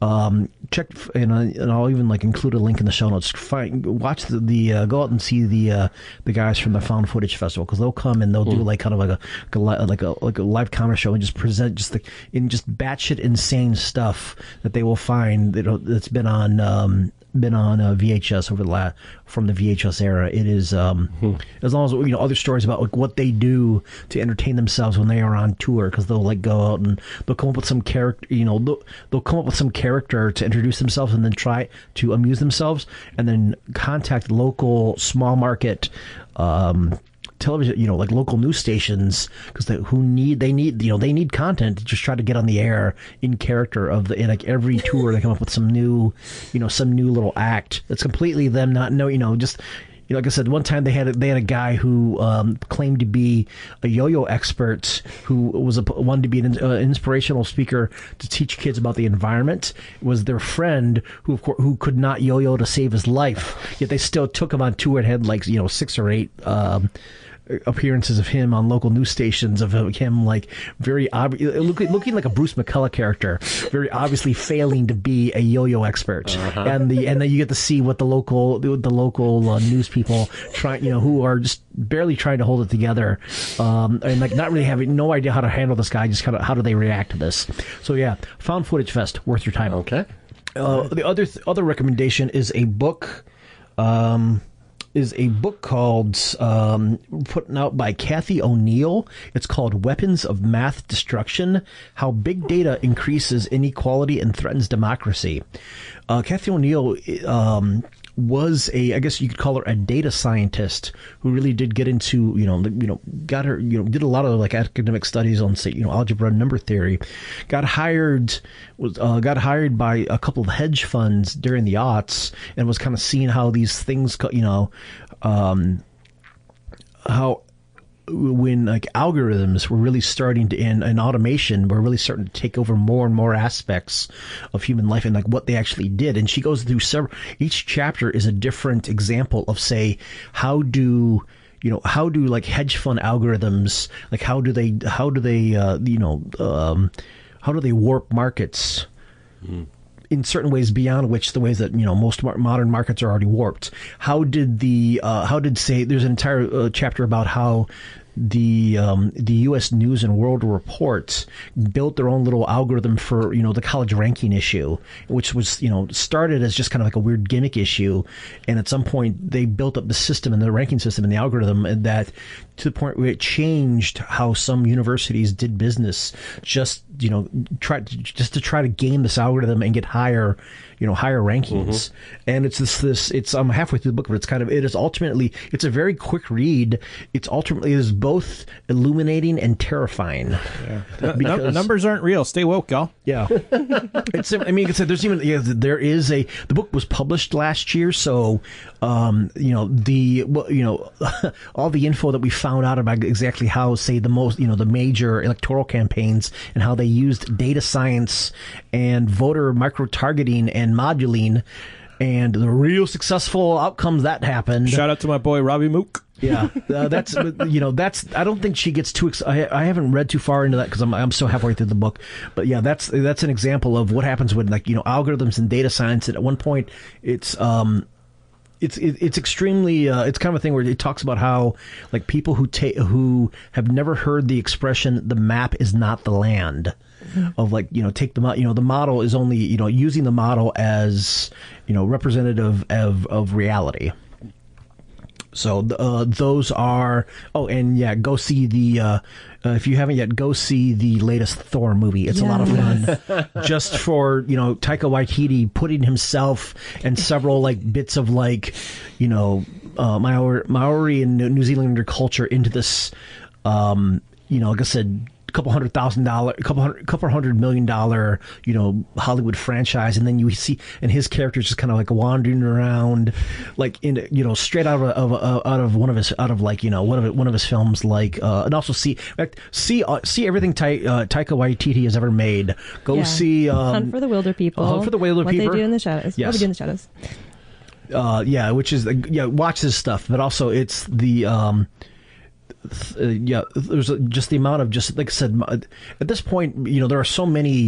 um, check, and, I, and I'll even like include a link in the show notes. Find, watch the, the uh, go out and see the uh, the guys from the Found Footage Festival, because they'll come and they'll mm. do like kind of like a, like a like a like a live comedy show and just present just the in just batshit insane stuff that they will find that that's been on. Um, been on uh, V H S over the last, from the V H S era. It is um, mm-hmm. as long as, you know, other stories about like what they do to entertain themselves when they are on tour, because they'll like go out and they'll come up with some character, you know, they'll, they'll come up with some character to introduce themselves and then try to amuse themselves, and then contact local small market um, television, you know, like local news stations, because they who need they need you know they need content to just try to get on the air in character of the in like every tour. They come up with some new, you know, some new little act that's completely them not know, you know, just, you know, like I said, one time they had a, they had a guy who um, claimed to be a yo-yo expert, who was a, wanted to be an uh, inspirational speaker to teach kids about the environment. It was their friend who of course, who could not yo-yo to save his life, yet they still took him on tour and had like, you know, six or eight. Um, appearances of him on local news stations, of him like very obvious looking, looking like a Bruce McCullough character, very obviously failing to be a yo-yo expert. Uh-huh. And the and then you get to see what the local the local uh, news people try, you know, who are just barely trying to hold it together, um, and like not really having no idea how to handle this guy. Just kind of how do they react to this? So yeah, Found Footage Fest, worth your time. Okay. Uh, the other th- other recommendation is a book. Um, is a book called um, put out by Kathy O'Neill. It's called Weapons of Math Destruction: How Big Data Increases Inequality and Threatens Democracy. Uh, Kathy O'Neill um, was a, I guess you could call her a data scientist who really did get into, you know, you know, got her, you know, did a lot of like academic studies on, say, you know, algebra and number theory. Got hired, was uh, got hired by a couple of hedge funds during the aughts, and was kind of seeing how these things, you know, um, how. when like algorithms were really starting to and, and automation were really starting to take over more and more aspects of human life, and like what they actually did. And she goes through several, each chapter is a different example of, say, how do, you know, how do like hedge fund algorithms, like how do they, how do they, uh, you know, um, how do they warp markets? Mm. In certain ways beyond which the ways that, you know, most modern markets are already warped. How did the, uh, how did say, there's an entire uh, chapter about how the, um, the U S News and World Report built their own little algorithm for, you know, the college ranking issue, which was, you know, started as just kind of like a weird gimmick issue. And at some point they built up the system and the ranking system and the algorithm, and that to the point where it changed how some universities did business, just, you know, try just to try to game this algorithm and get higher, you know, higher rankings. Mm-hmm. And it's this, this, it's, I'm halfway through the book, but it's kind of, it is ultimately, it's a very quick read. It's ultimately, it is both illuminating and terrifying. Yeah. Because, Num- numbers aren't real. Stay woke, y'all. Yeah. It's, I mean, it's, there's even, yeah, there is a, the book was published last year. So, um, you know, the, you know, all the info that we found out about exactly how, say, the most, you know, the major electoral campaigns and how they used data science and voter micro-targeting and modeling and the real successful outcomes that happened. Shout out to my boy, Robbie Mook. Yeah, uh, that's, you know, that's, I don't think she gets too, ex- I, I haven't read too far into that because I'm, I'm so halfway through the book. But yeah, that's, that's an example of what happens when, like, you know, algorithms and data science. And at one point, it's, um, It's it, it's extremely uh, it's kind of a thing where it talks about how like people who take who have never heard the expression "the map is not the land," mm-hmm. of like, you know, take the mo- you know the model is only, you know, using the model as, you know, representative of of reality. So uh, those are oh and yeah go see the uh, uh, if you haven't yet, go see the latest Thor movie. It's yes. a lot of fun. Just for, you know, Taika Waititi putting himself and several like bits of like, you know, uh, Maori, Maori and New Zealander culture into this, um, you know, like I said, couple hundred thousand dollar, couple hundred, couple hundred million dollar, you know, Hollywood franchise, and then you see, and his character's just kind of like wandering around, like in, you know, straight out of, of out of one of his, out of like, you know, one of one of his films, like, uh, and also see, in fact, see, uh, see everything Ta- uh, Taika Waititi has ever made. Go yeah. see um, Hunt for the Wilder People. Hunt for the Wilder what People. What they do in the shadows. Yes. What they do in the shadows. Uh, yeah, which is yeah, watch this stuff, but also it's the. Um, uh, yeah, there's just the amount of just like I said, at this point, you know, there are so many,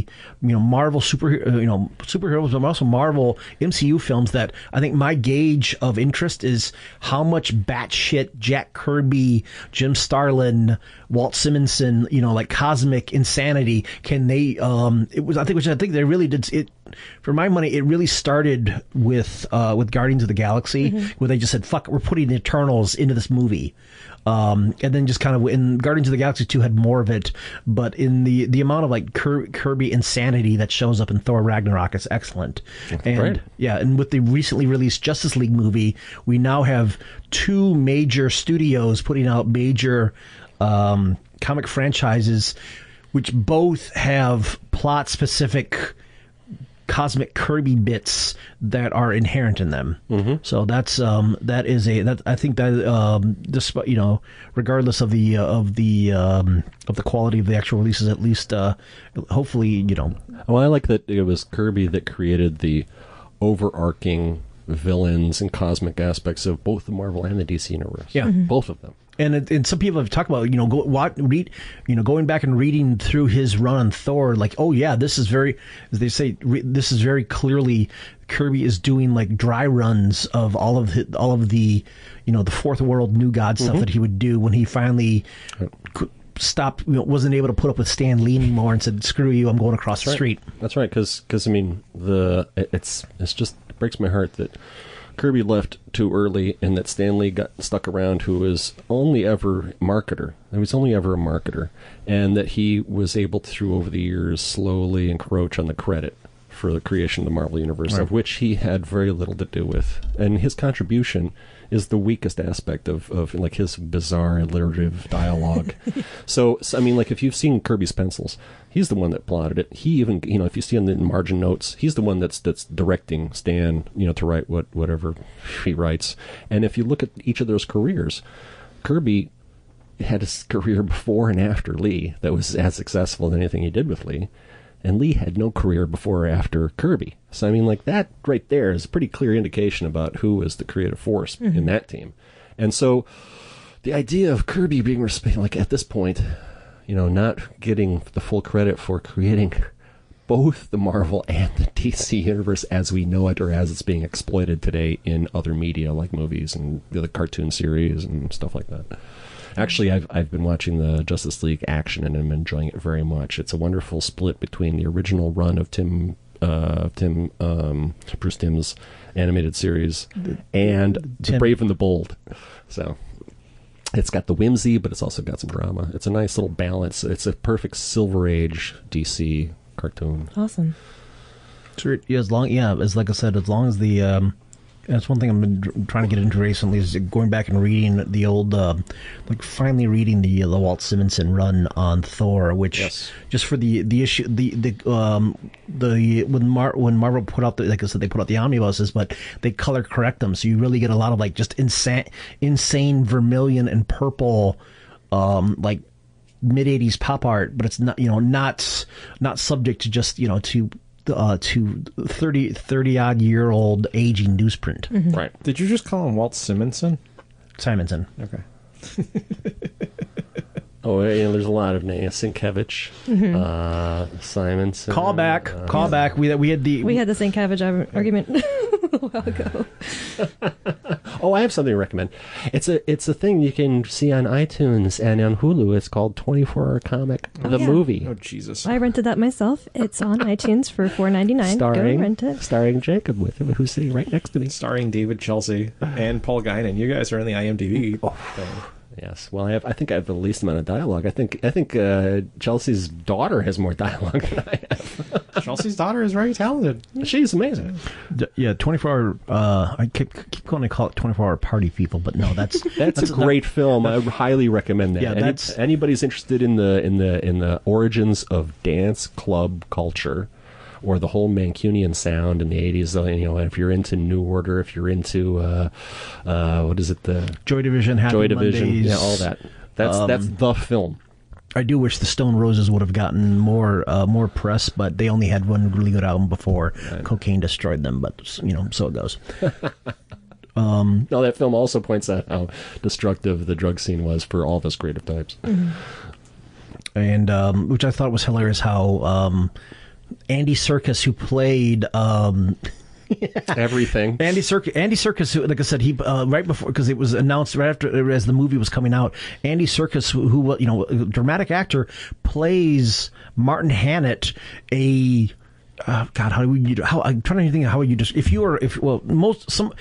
you know, Marvel super, uh, you know, superheroes, but also Marvel M C U films that I think my gauge of interest is how much batshit Jack Kirby, Jim Starlin, Walt Simonson, you know, like cosmic insanity can they? Um, it was I think which I think they really did it. For my money, it really started with uh, with Guardians of the Galaxy, mm-hmm. where they just said, "Fuck, we're putting Eternals into this movie." Um, and then just kind of in Guardians of the Galaxy two had more of it, but in the the amount of like Kirby insanity that shows up in Thor Ragnarok is excellent. That's and great. Yeah, and with the recently released Justice League movie, we now have two major studios putting out major um, comic franchises, which both have plot specific cosmic Kirby bits that are inherent in them. Mm-hmm. So that's um, that is a that I think that um, despite you know regardless of the uh, of the um, of the quality of the actual releases, at least uh, hopefully you know. Well, I like that it was Kirby that created the overarching villains and cosmic aspects of both the Marvel and the D C universe. Yeah, mm-hmm. both of them. And it, and some people have talked about, you know, go what read, you know, going back and reading through his run on Thor, like, oh yeah, this is very, as they say, re, this is very clearly Kirby is doing like dry runs of all of the, all of the, you know, the fourth world New God stuff mm-hmm. that he would do when he finally stopped, you know, wasn't able to put up with Stan Lee anymore and said, screw you, I'm going across That's the right. street. That's right, because because I mean the it, it's it's just it breaks my heart that Kirby left too early, and that Stan Lee got stuck around, who was only ever a marketer. He was only ever a marketer, and that he was able to, over the years, slowly encroach on the credit for the creation of the Marvel Universe, right. of which he had very little to do with. And his contribution is the weakest aspect of, of like his bizarre alliterative dialogue. so, so, I mean, like, if you've seen Kirby's pencils, he's the one that plotted it. He even, you know, if you see on the margin notes, he's the one that's that's directing Stan, you know, to write what whatever he writes. And if you look at each of those careers, Kirby had his career before and after Lee that was as successful as anything he did with Lee. And Lee had no career before or after Kirby. So, I mean, like, that right there is a pretty clear indication about who was the creative force mm-hmm. in that team. And so the idea of Kirby being, like, at this point, you know, not getting the full credit for creating both the Marvel and the D C universe as we know it or as it's being exploited today in other media like movies and the cartoon series and stuff like that. Actually, I've I've been watching the Justice League action and I'm enjoying it very much. It's a wonderful split between the original run of Tim uh, Tim um, Bruce Timm's animated series and Tim. The Brave and the Bold. So it's got the whimsy, but it's also got some drama. It's a nice little balance. It's a perfect Silver Age D C cartoon. Awesome. Sure. Yeah, as long yeah, as like I said, as long as the. Um That's one thing I've been trying to get into recently is going back and reading the old, uh, like finally reading the, the Walt Simonson run on Thor, which yes. just for the the issue the the um the when Mar when Marvel put out the like I said they put out the omnibuses, but they color correct them, so you really get a lot of like just insane insane vermilion and purple, um like mid eighties pop art, but it's not you know not not subject to just you know to. Uh, to thirty, thirty-odd-year-old aging newsprint. Mm-hmm. Right. Did you just call him Walt Simonson? Simonson. Okay. oh, yeah, there's a lot of names. Sienkiewicz, mm-hmm. uh, Simonson. Call back. Uh, Call back. We, we had the... We had the Sienkiewicz argument a while ago. oh, I have something to recommend. It's a, it's a thing you can see on iTunes and on Hulu. It's called twenty-four hour Comic, oh, the yeah. movie. Oh, Jesus. I rented that myself. It's on iTunes for four ninety-nine. Starring, Go rent it. Starring Jacob, with him, who's sitting right next to me. Starring David Chelsea and Paul Guinan. You guys are in the IMDb. Oh. Yes. Well, I have. I think I have the least amount of dialogue. I think. I think uh, Chelsea's daughter has more dialogue than I have. Chelsea's daughter is very talented. She's amazing. D yeah, twenty-four hour. Uh, I keep keep going to call it twenty-four hour Party People, but no, that's that's, that's a great that, film. I highly recommend that. Yeah, Any, that's anybody's interested in the in the in the origins of dance club culture, or the whole Mancunian sound in the eighties. You know, if you're into New Order, if you're into uh, uh, what is it, the Joy Division, Happy Joy Division, Mondays. Yeah, all that. That's um, that's the film. I do wish the Stone Roses would have gotten more uh, more press, but they only had one really good album before right. cocaine destroyed them. But you know, so it goes. Um, now, that film also points out how destructive the drug scene was for all of us creative types. Mm-hmm. And um, which I thought was hilarious how um, Andy Serkis, who played... Um, Yeah. Everything. Andy Serkis, Andy Serkis, who, like I said, he uh, right before, because it was announced right after, as the movie was coming out, Andy Serkis, who, who you know, a dramatic actor, plays Martin Hannett, a uh, God, how do we? How I'm trying to think of how you just if you are if well most some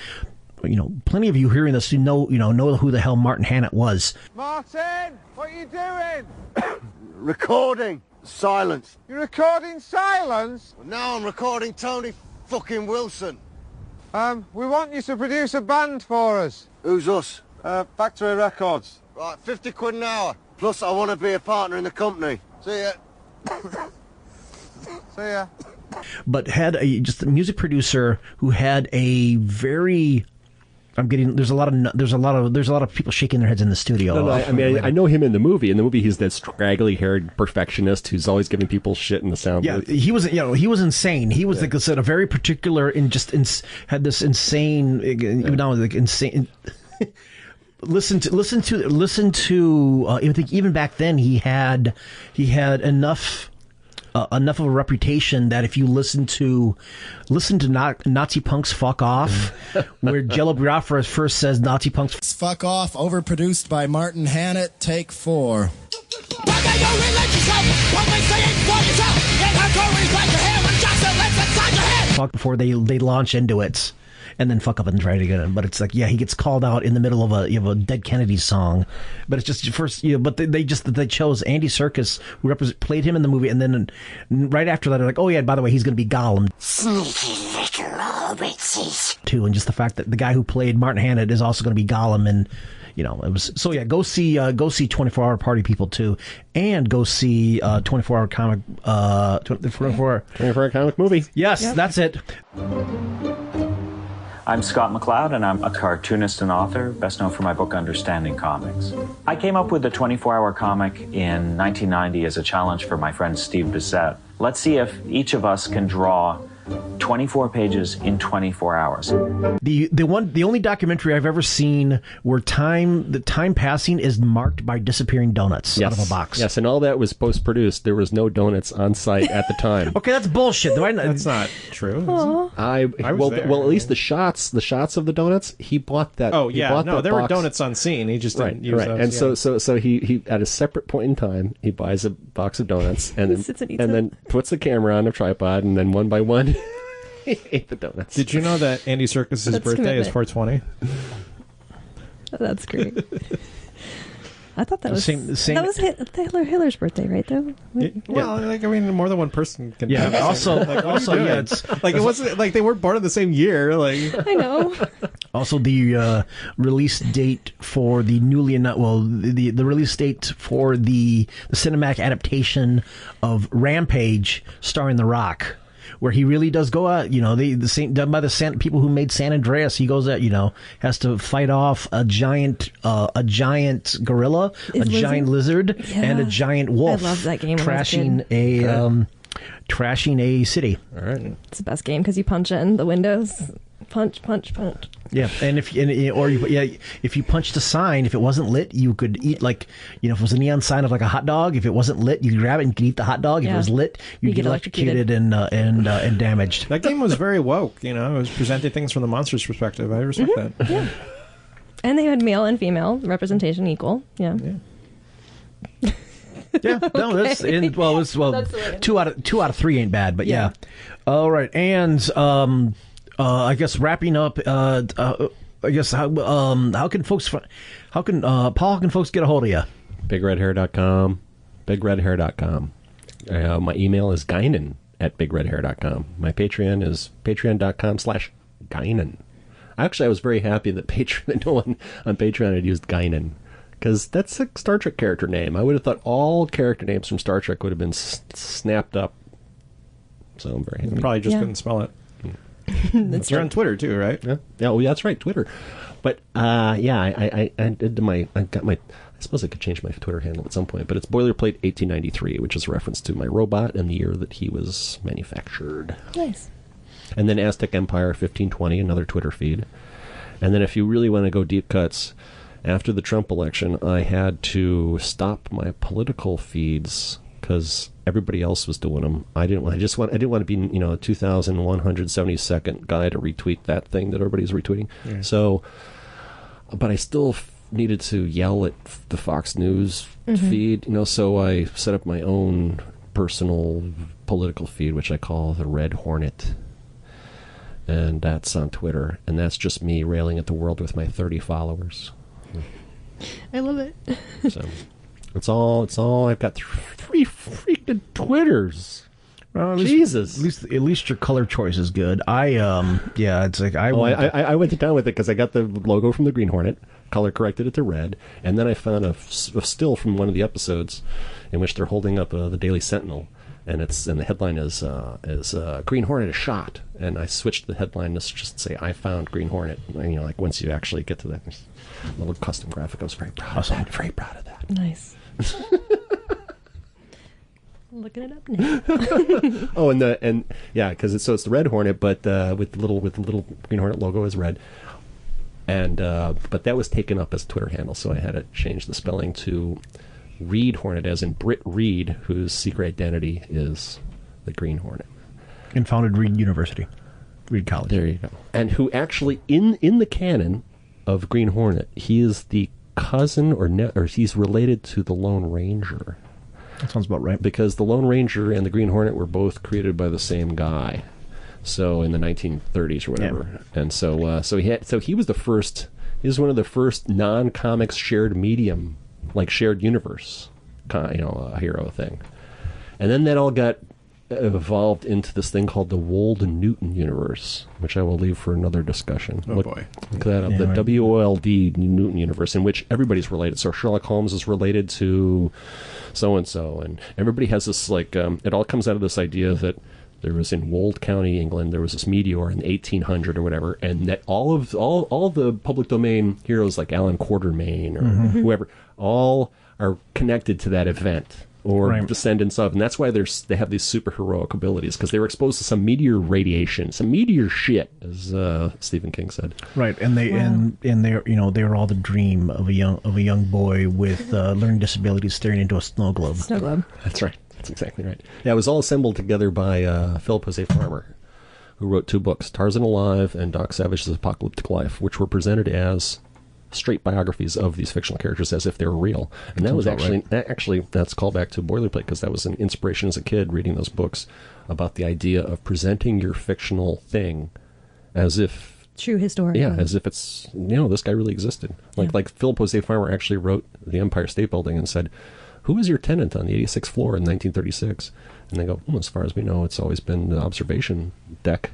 you know plenty of you hearing this you know you know know who the hell Martin Hannett was. Martin, what are you doing? Recording silence. You're recording silence. Well, now I'm recording Tony fucking Wilson. Um, we want you to produce a band for us. Who's us? Uh, Factory Records. Right, fifty quid an hour. Plus, I want to be a partner in the company. See ya. See ya. But had a, just a music producer who had a very... I'm getting there's a lot of there's a lot of there's a lot of people shaking their heads in the studio. No, no, I mean I, I know him in the movie. In the movie, he's that straggly-haired perfectionist who's always giving people shit in the sound. Yeah, booth. He was you know he was insane. He was yeah. like I said, a very particular and just ins, had this insane even yeah. now like insane. Listen to listen to listen to. Uh, I think even back then he had he had enough. Uh, enough of a reputation that if you listen to listen to Na Nazi punks fuck off, where Jello Biafra first says Nazi punks fuck off, overproduced by Martin Hannett, take four. Fuck before they they launch into it, and then fuck up and try it again. But it's like, yeah, he gets called out in the middle of a you know, a Dead Kennedys song. But it's just first, you know, but they, they just they chose Andy Serkis, who represent, played him in the movie, and then right after that, they're like, oh yeah, by the way, he's going to be Gollum. Sneaky little hobbitses. Too, and just the fact that the guy who played Martin Hannett is also going to be Gollum, and you know, it was so yeah. Go see uh, go see twenty-four hour Party People too, and go see uh, twenty-four hour comic uh, twenty-four hour comic movie. Yes, yep. That's it. I'm Scott McCloud, and I'm a cartoonist and author, best known for my book, Understanding Comics. I came up with the twenty-four hour comic in nineteen ninety as a challenge for my friend Steve Bissett. Let's see if each of us can draw twenty-four pages in twenty-four hours. The the one the only documentary I've ever seen where time the time passing is marked by disappearing donuts yes. out of a box. Yes, and all that was post-produced. There was no donuts on site at the time. Okay, that's bullshit. Though. That's not true. Is it? I, I was well there. well at least the shots the shots of the donuts he bought that. Oh yeah, no, there box. were donuts on scene. He just didn't right, use right. those. And yeah. so so so he he at a separate point in time he buys a box of donuts and then and, and, and then puts the camera on a tripod and then one by one. He ate the donuts. Did you know that Andy Serkis's That's birthday commitment. Is four twenty? That's great. I thought that was same, same. that was Hitler Hitler's birthday, right? Though. Yeah. Well, like I mean, more than one person can. Yeah. Have also, like, also, yeah. It's like it wasn't like they weren't born in the same year. Like I know. Also, the uh, release date for the newly well, the the release date for the, the cinematic adaptation of Rampage, starring The Rock. Where he really does go out, you know, the the same done by the San, people who made San Andreas. He goes out, you know, has to fight off a giant, uh, a giant gorilla, Is a lizard? giant lizard, yeah. and a giant wolf. I love that game. Trashing a, um, trashing a city. All right, it's the best game because you punch in the windows, punch, punch, punch. Yeah, and if and, or you, yeah, if you punched a sign, if it wasn't lit, you could eat like you know, if it was a neon sign of like a hot dog, if it wasn't lit, you could grab it and you could eat the hot dog. Yeah. If it was lit, you'd you get electrocuted, electrocuted and uh, and uh, and damaged. That game was very woke. You know, it was presenting things from the monster's perspective. I respect mm-hmm. that. Yeah, and they had male and female representation equal. Yeah. Yeah. Yeah, no, okay. that's in, well, it's well, that's two out of two out of three ain't bad, but yeah. yeah. All right, and um. Uh, I guess wrapping up. Uh, uh, I guess how um, how can folks how can uh, Paul how can folks get a hold of you? Big Red Hair dot com, Big Red Hair dot com. Uh, my email is Guinan at Big Red Hair dot com. My Patreon is Patreon dot com slash Guinan. Actually, I was very happy that Patreon that no one on Patreon had used Guinan, because that's a Star Trek character name. I would have thought all character names from Star Trek would have been s snapped up. So I'm very happy. You probably just yeah. couldn't spell it. That's You're right. on Twitter too, right? Yeah, yeah, well, that's right, Twitter. But uh, yeah, I, I, I did my, I got my. I suppose I could change my Twitter handle at some point, but it's Boilerplate eighteen ninety-three, which is a reference to my robot and the year that he was manufactured. Nice. And then Aztec Empire fifteen twenty, another Twitter feed, And then if you really want to go deep cuts, after the Trump election, I had to stop my political feeds because everybody else was doing them. I didn't. I just want. I didn't want to be, you know, a two thousand one hundred seventy-second guy to retweet that thing that everybody's retweeting. Yeah. So, but I still needed to yell at the Fox News mm-hmm. feed, you know. So I set up my own personal political feed, which I call the Red Hornet. And that's on Twitter. And that's just me railing at the world with my thirty followers. I love it. So it's all, it's all, I've got th three freaking Twitters. Well, at Jesus. Least, at least, at least your color choice is good. I, um, yeah, it's like, I, oh, went, I, I, I went to town with it because I got the logo from the Green Hornet, color corrected it to red. And then I found a, f a still from one of the episodes in which they're holding up uh, the Daily Sentinel. And it's, and the headline is uh, is uh, Green Hornet is shot, and I switched the headline to just say I found Green Hornet. And, you know, like once you actually get to that little custom graphic, I was very proud. Awesome. Of that. Very proud of that. Nice. Looking it up now. Oh, and the and yeah, because it's so it's the Red Hornet, but uh, with little with little Green Hornet logo is red. And uh, but that was taken up as a Twitter handle, so I had to change the spelling to Reed Hornet, as in Britt Reed, whose secret identity is the Green Hornet, and founded Reed University, Reed College. There you go. And who actually, in in the canon of Green Hornet, he is the cousin or ne or he's related to the Lone Ranger. That sounds about right. Because the Lone Ranger and the Green Hornet were both created by the same guy, so in the nineteen thirties or whatever. Yeah. And so uh, so he had, so he was the first. He was one of the first non-comics shared medium. Like shared universe, kind of, you know, a hero thing, and then that all got evolved into this thing called the Wold Newton universe, which I will leave for another discussion. Oh look, boy, look that up. Yeah, the right. W O L D Newton universe, in which everybody's related. So Sherlock Holmes is related to so and so, and everybody has this like. Um, it all comes out of this idea that there was in Wold County, England, there was this meteor in eighteen hundred or whatever, and that all of all all the public domain heroes like Alan Quartermain or mm-hmm. whoever. All are connected to that event or right. descendants of, and that's why they're they have these super heroic abilities because they were exposed to some meteor radiation, some meteor shit, as uh, Stephen King said. Right, and they wow. and and they you know they were all the dream of a young of a young boy with uh, learning disabilities staring into a snow globe. Snow globe. That's right. That's exactly right. Yeah, it was all assembled together by uh, Philip Jose Farmer, who wrote two books, Tarzan Alive and Doc Savage's Apocalyptic Life, which were presented as straight biographies of these fictional characters as if they were real. And that was actually, right. that actually, that's callback to Boilerplate because that was an inspiration as a kid reading those books about the idea of presenting your fictional thing as if... True historic. Yeah, as if it's, you know, this guy really existed. Like, yeah. like Philip Jose Farmer actually wrote The Empire State Building and said, who was your tenant on the eighty-sixth floor in nineteen thirty-six? And they go, well, as far as we know, it's always been the observation deck.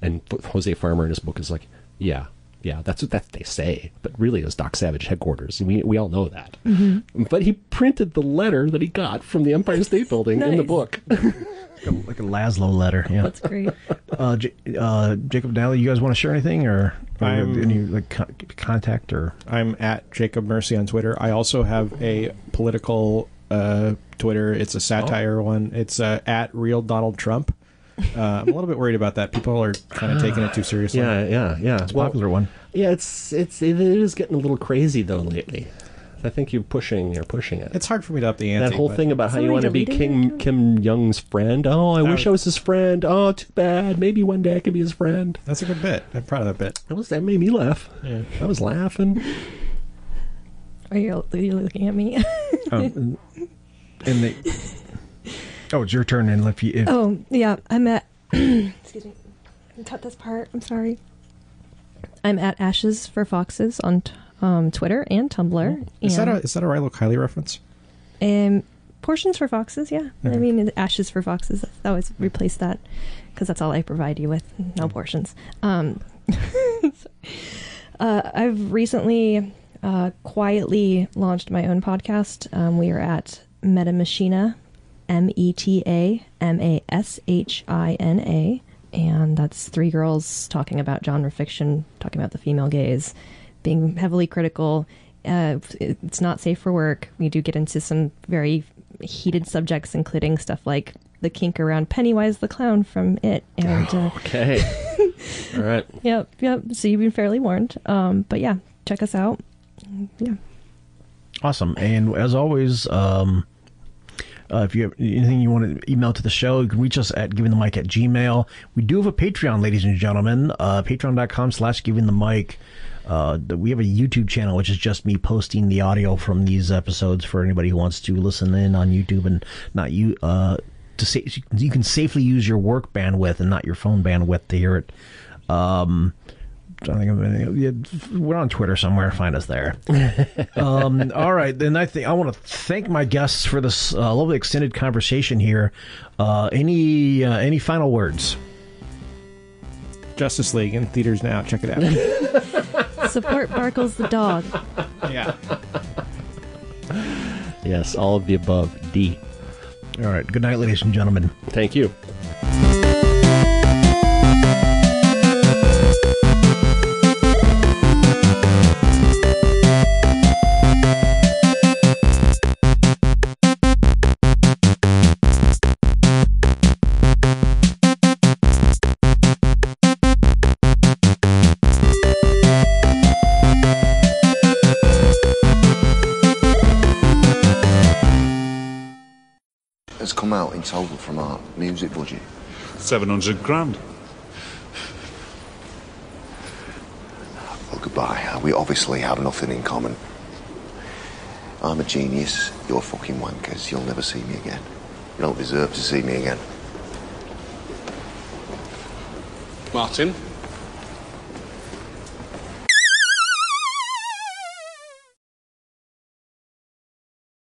And Jose Farmer in his book is like, yeah, Yeah, that's what that they say, but really it was Doc Savage headquarters. We we all know that. Mm-hmm. But he printed the letter that he got from the Empire State Building nice. in the book, like, a, like a Laszlo letter. Yeah, that's great. Uh, J uh, Jacob Daly, you guys want to share anything or, or any like con contact or? I'm at Jacob Mercy on Twitter. I also have a political uh, Twitter. It's a satire oh. one. It's uh, at Real Donald Trump. Uh, I'm a little bit worried about that. People are kind of taking it too seriously. Yeah, yeah, yeah. It's a well, popular one. Yeah, it's it's it is getting a little crazy though lately. I think you're pushing you're pushing it. It's hard for me to up the ante. That whole thing about how you want to be King, Kim Jong's friend. Oh, I uh, wish I was his friend. Oh, too bad. Maybe one day I could be his friend. That's a good bit. I'm proud of that bit. That was that made me laugh. Yeah. I was laughing. Are you are you looking at me? um, and they. Oh, it's your turn, and if you... If oh, yeah, I'm at... excuse me. I cut this part. I'm sorry. I'm at Ashes for Foxes on t um, Twitter and Tumblr. Is, and that, a, is that a Rilo Kiley reference? Um, Portions for Foxes, yeah. yeah. I mean, Ashes for Foxes. I always replace that, because that's all I provide you with. No portions. Um, uh, I've recently uh, quietly launched my own podcast. Um, we are at Metamachina. M E T A M A S H I N A, and that's three girls talking about genre fiction, talking about the female gaze, being heavily critical. Uh, it's not safe for work. We do get into some very heated subjects, including stuff like the kink around Pennywise the Clown from It. And, uh, okay. All right. Yep, yep. So you've been fairly warned. Um, but yeah, check us out. Yeah. Awesome. And as always, um, uh, if you have anything you want to email to the show, you can reach us at givingthemic at gmail. We do have a Patreon, ladies and gentlemen. Uh, Patreon dot com slash givingthemic. Uh, we have a YouTube channel, which is just me posting the audio from these episodes for anybody who wants to listen in on YouTube and not you. Uh, to say, you can safely use your work bandwidth and not your phone bandwidth to hear it. Um, I think I'm, we're on Twitter somewhere. Find us there. um, all right, then I think I want to thank my guests for this uh, lovely extended conversation here. Uh, any uh, any final words? Justice League in theaters now. Check it out. Support Barkles the dog. Yeah. Yes, all of the above. D. All right. Good night, ladies and gentlemen. Thank you. Out in total from our music budget, seven hundred grand. Well, goodbye. We obviously have nothing in common. I'm a genius, you're fucking wankers. You'll never see me again. You don't deserve to see me again. Martin?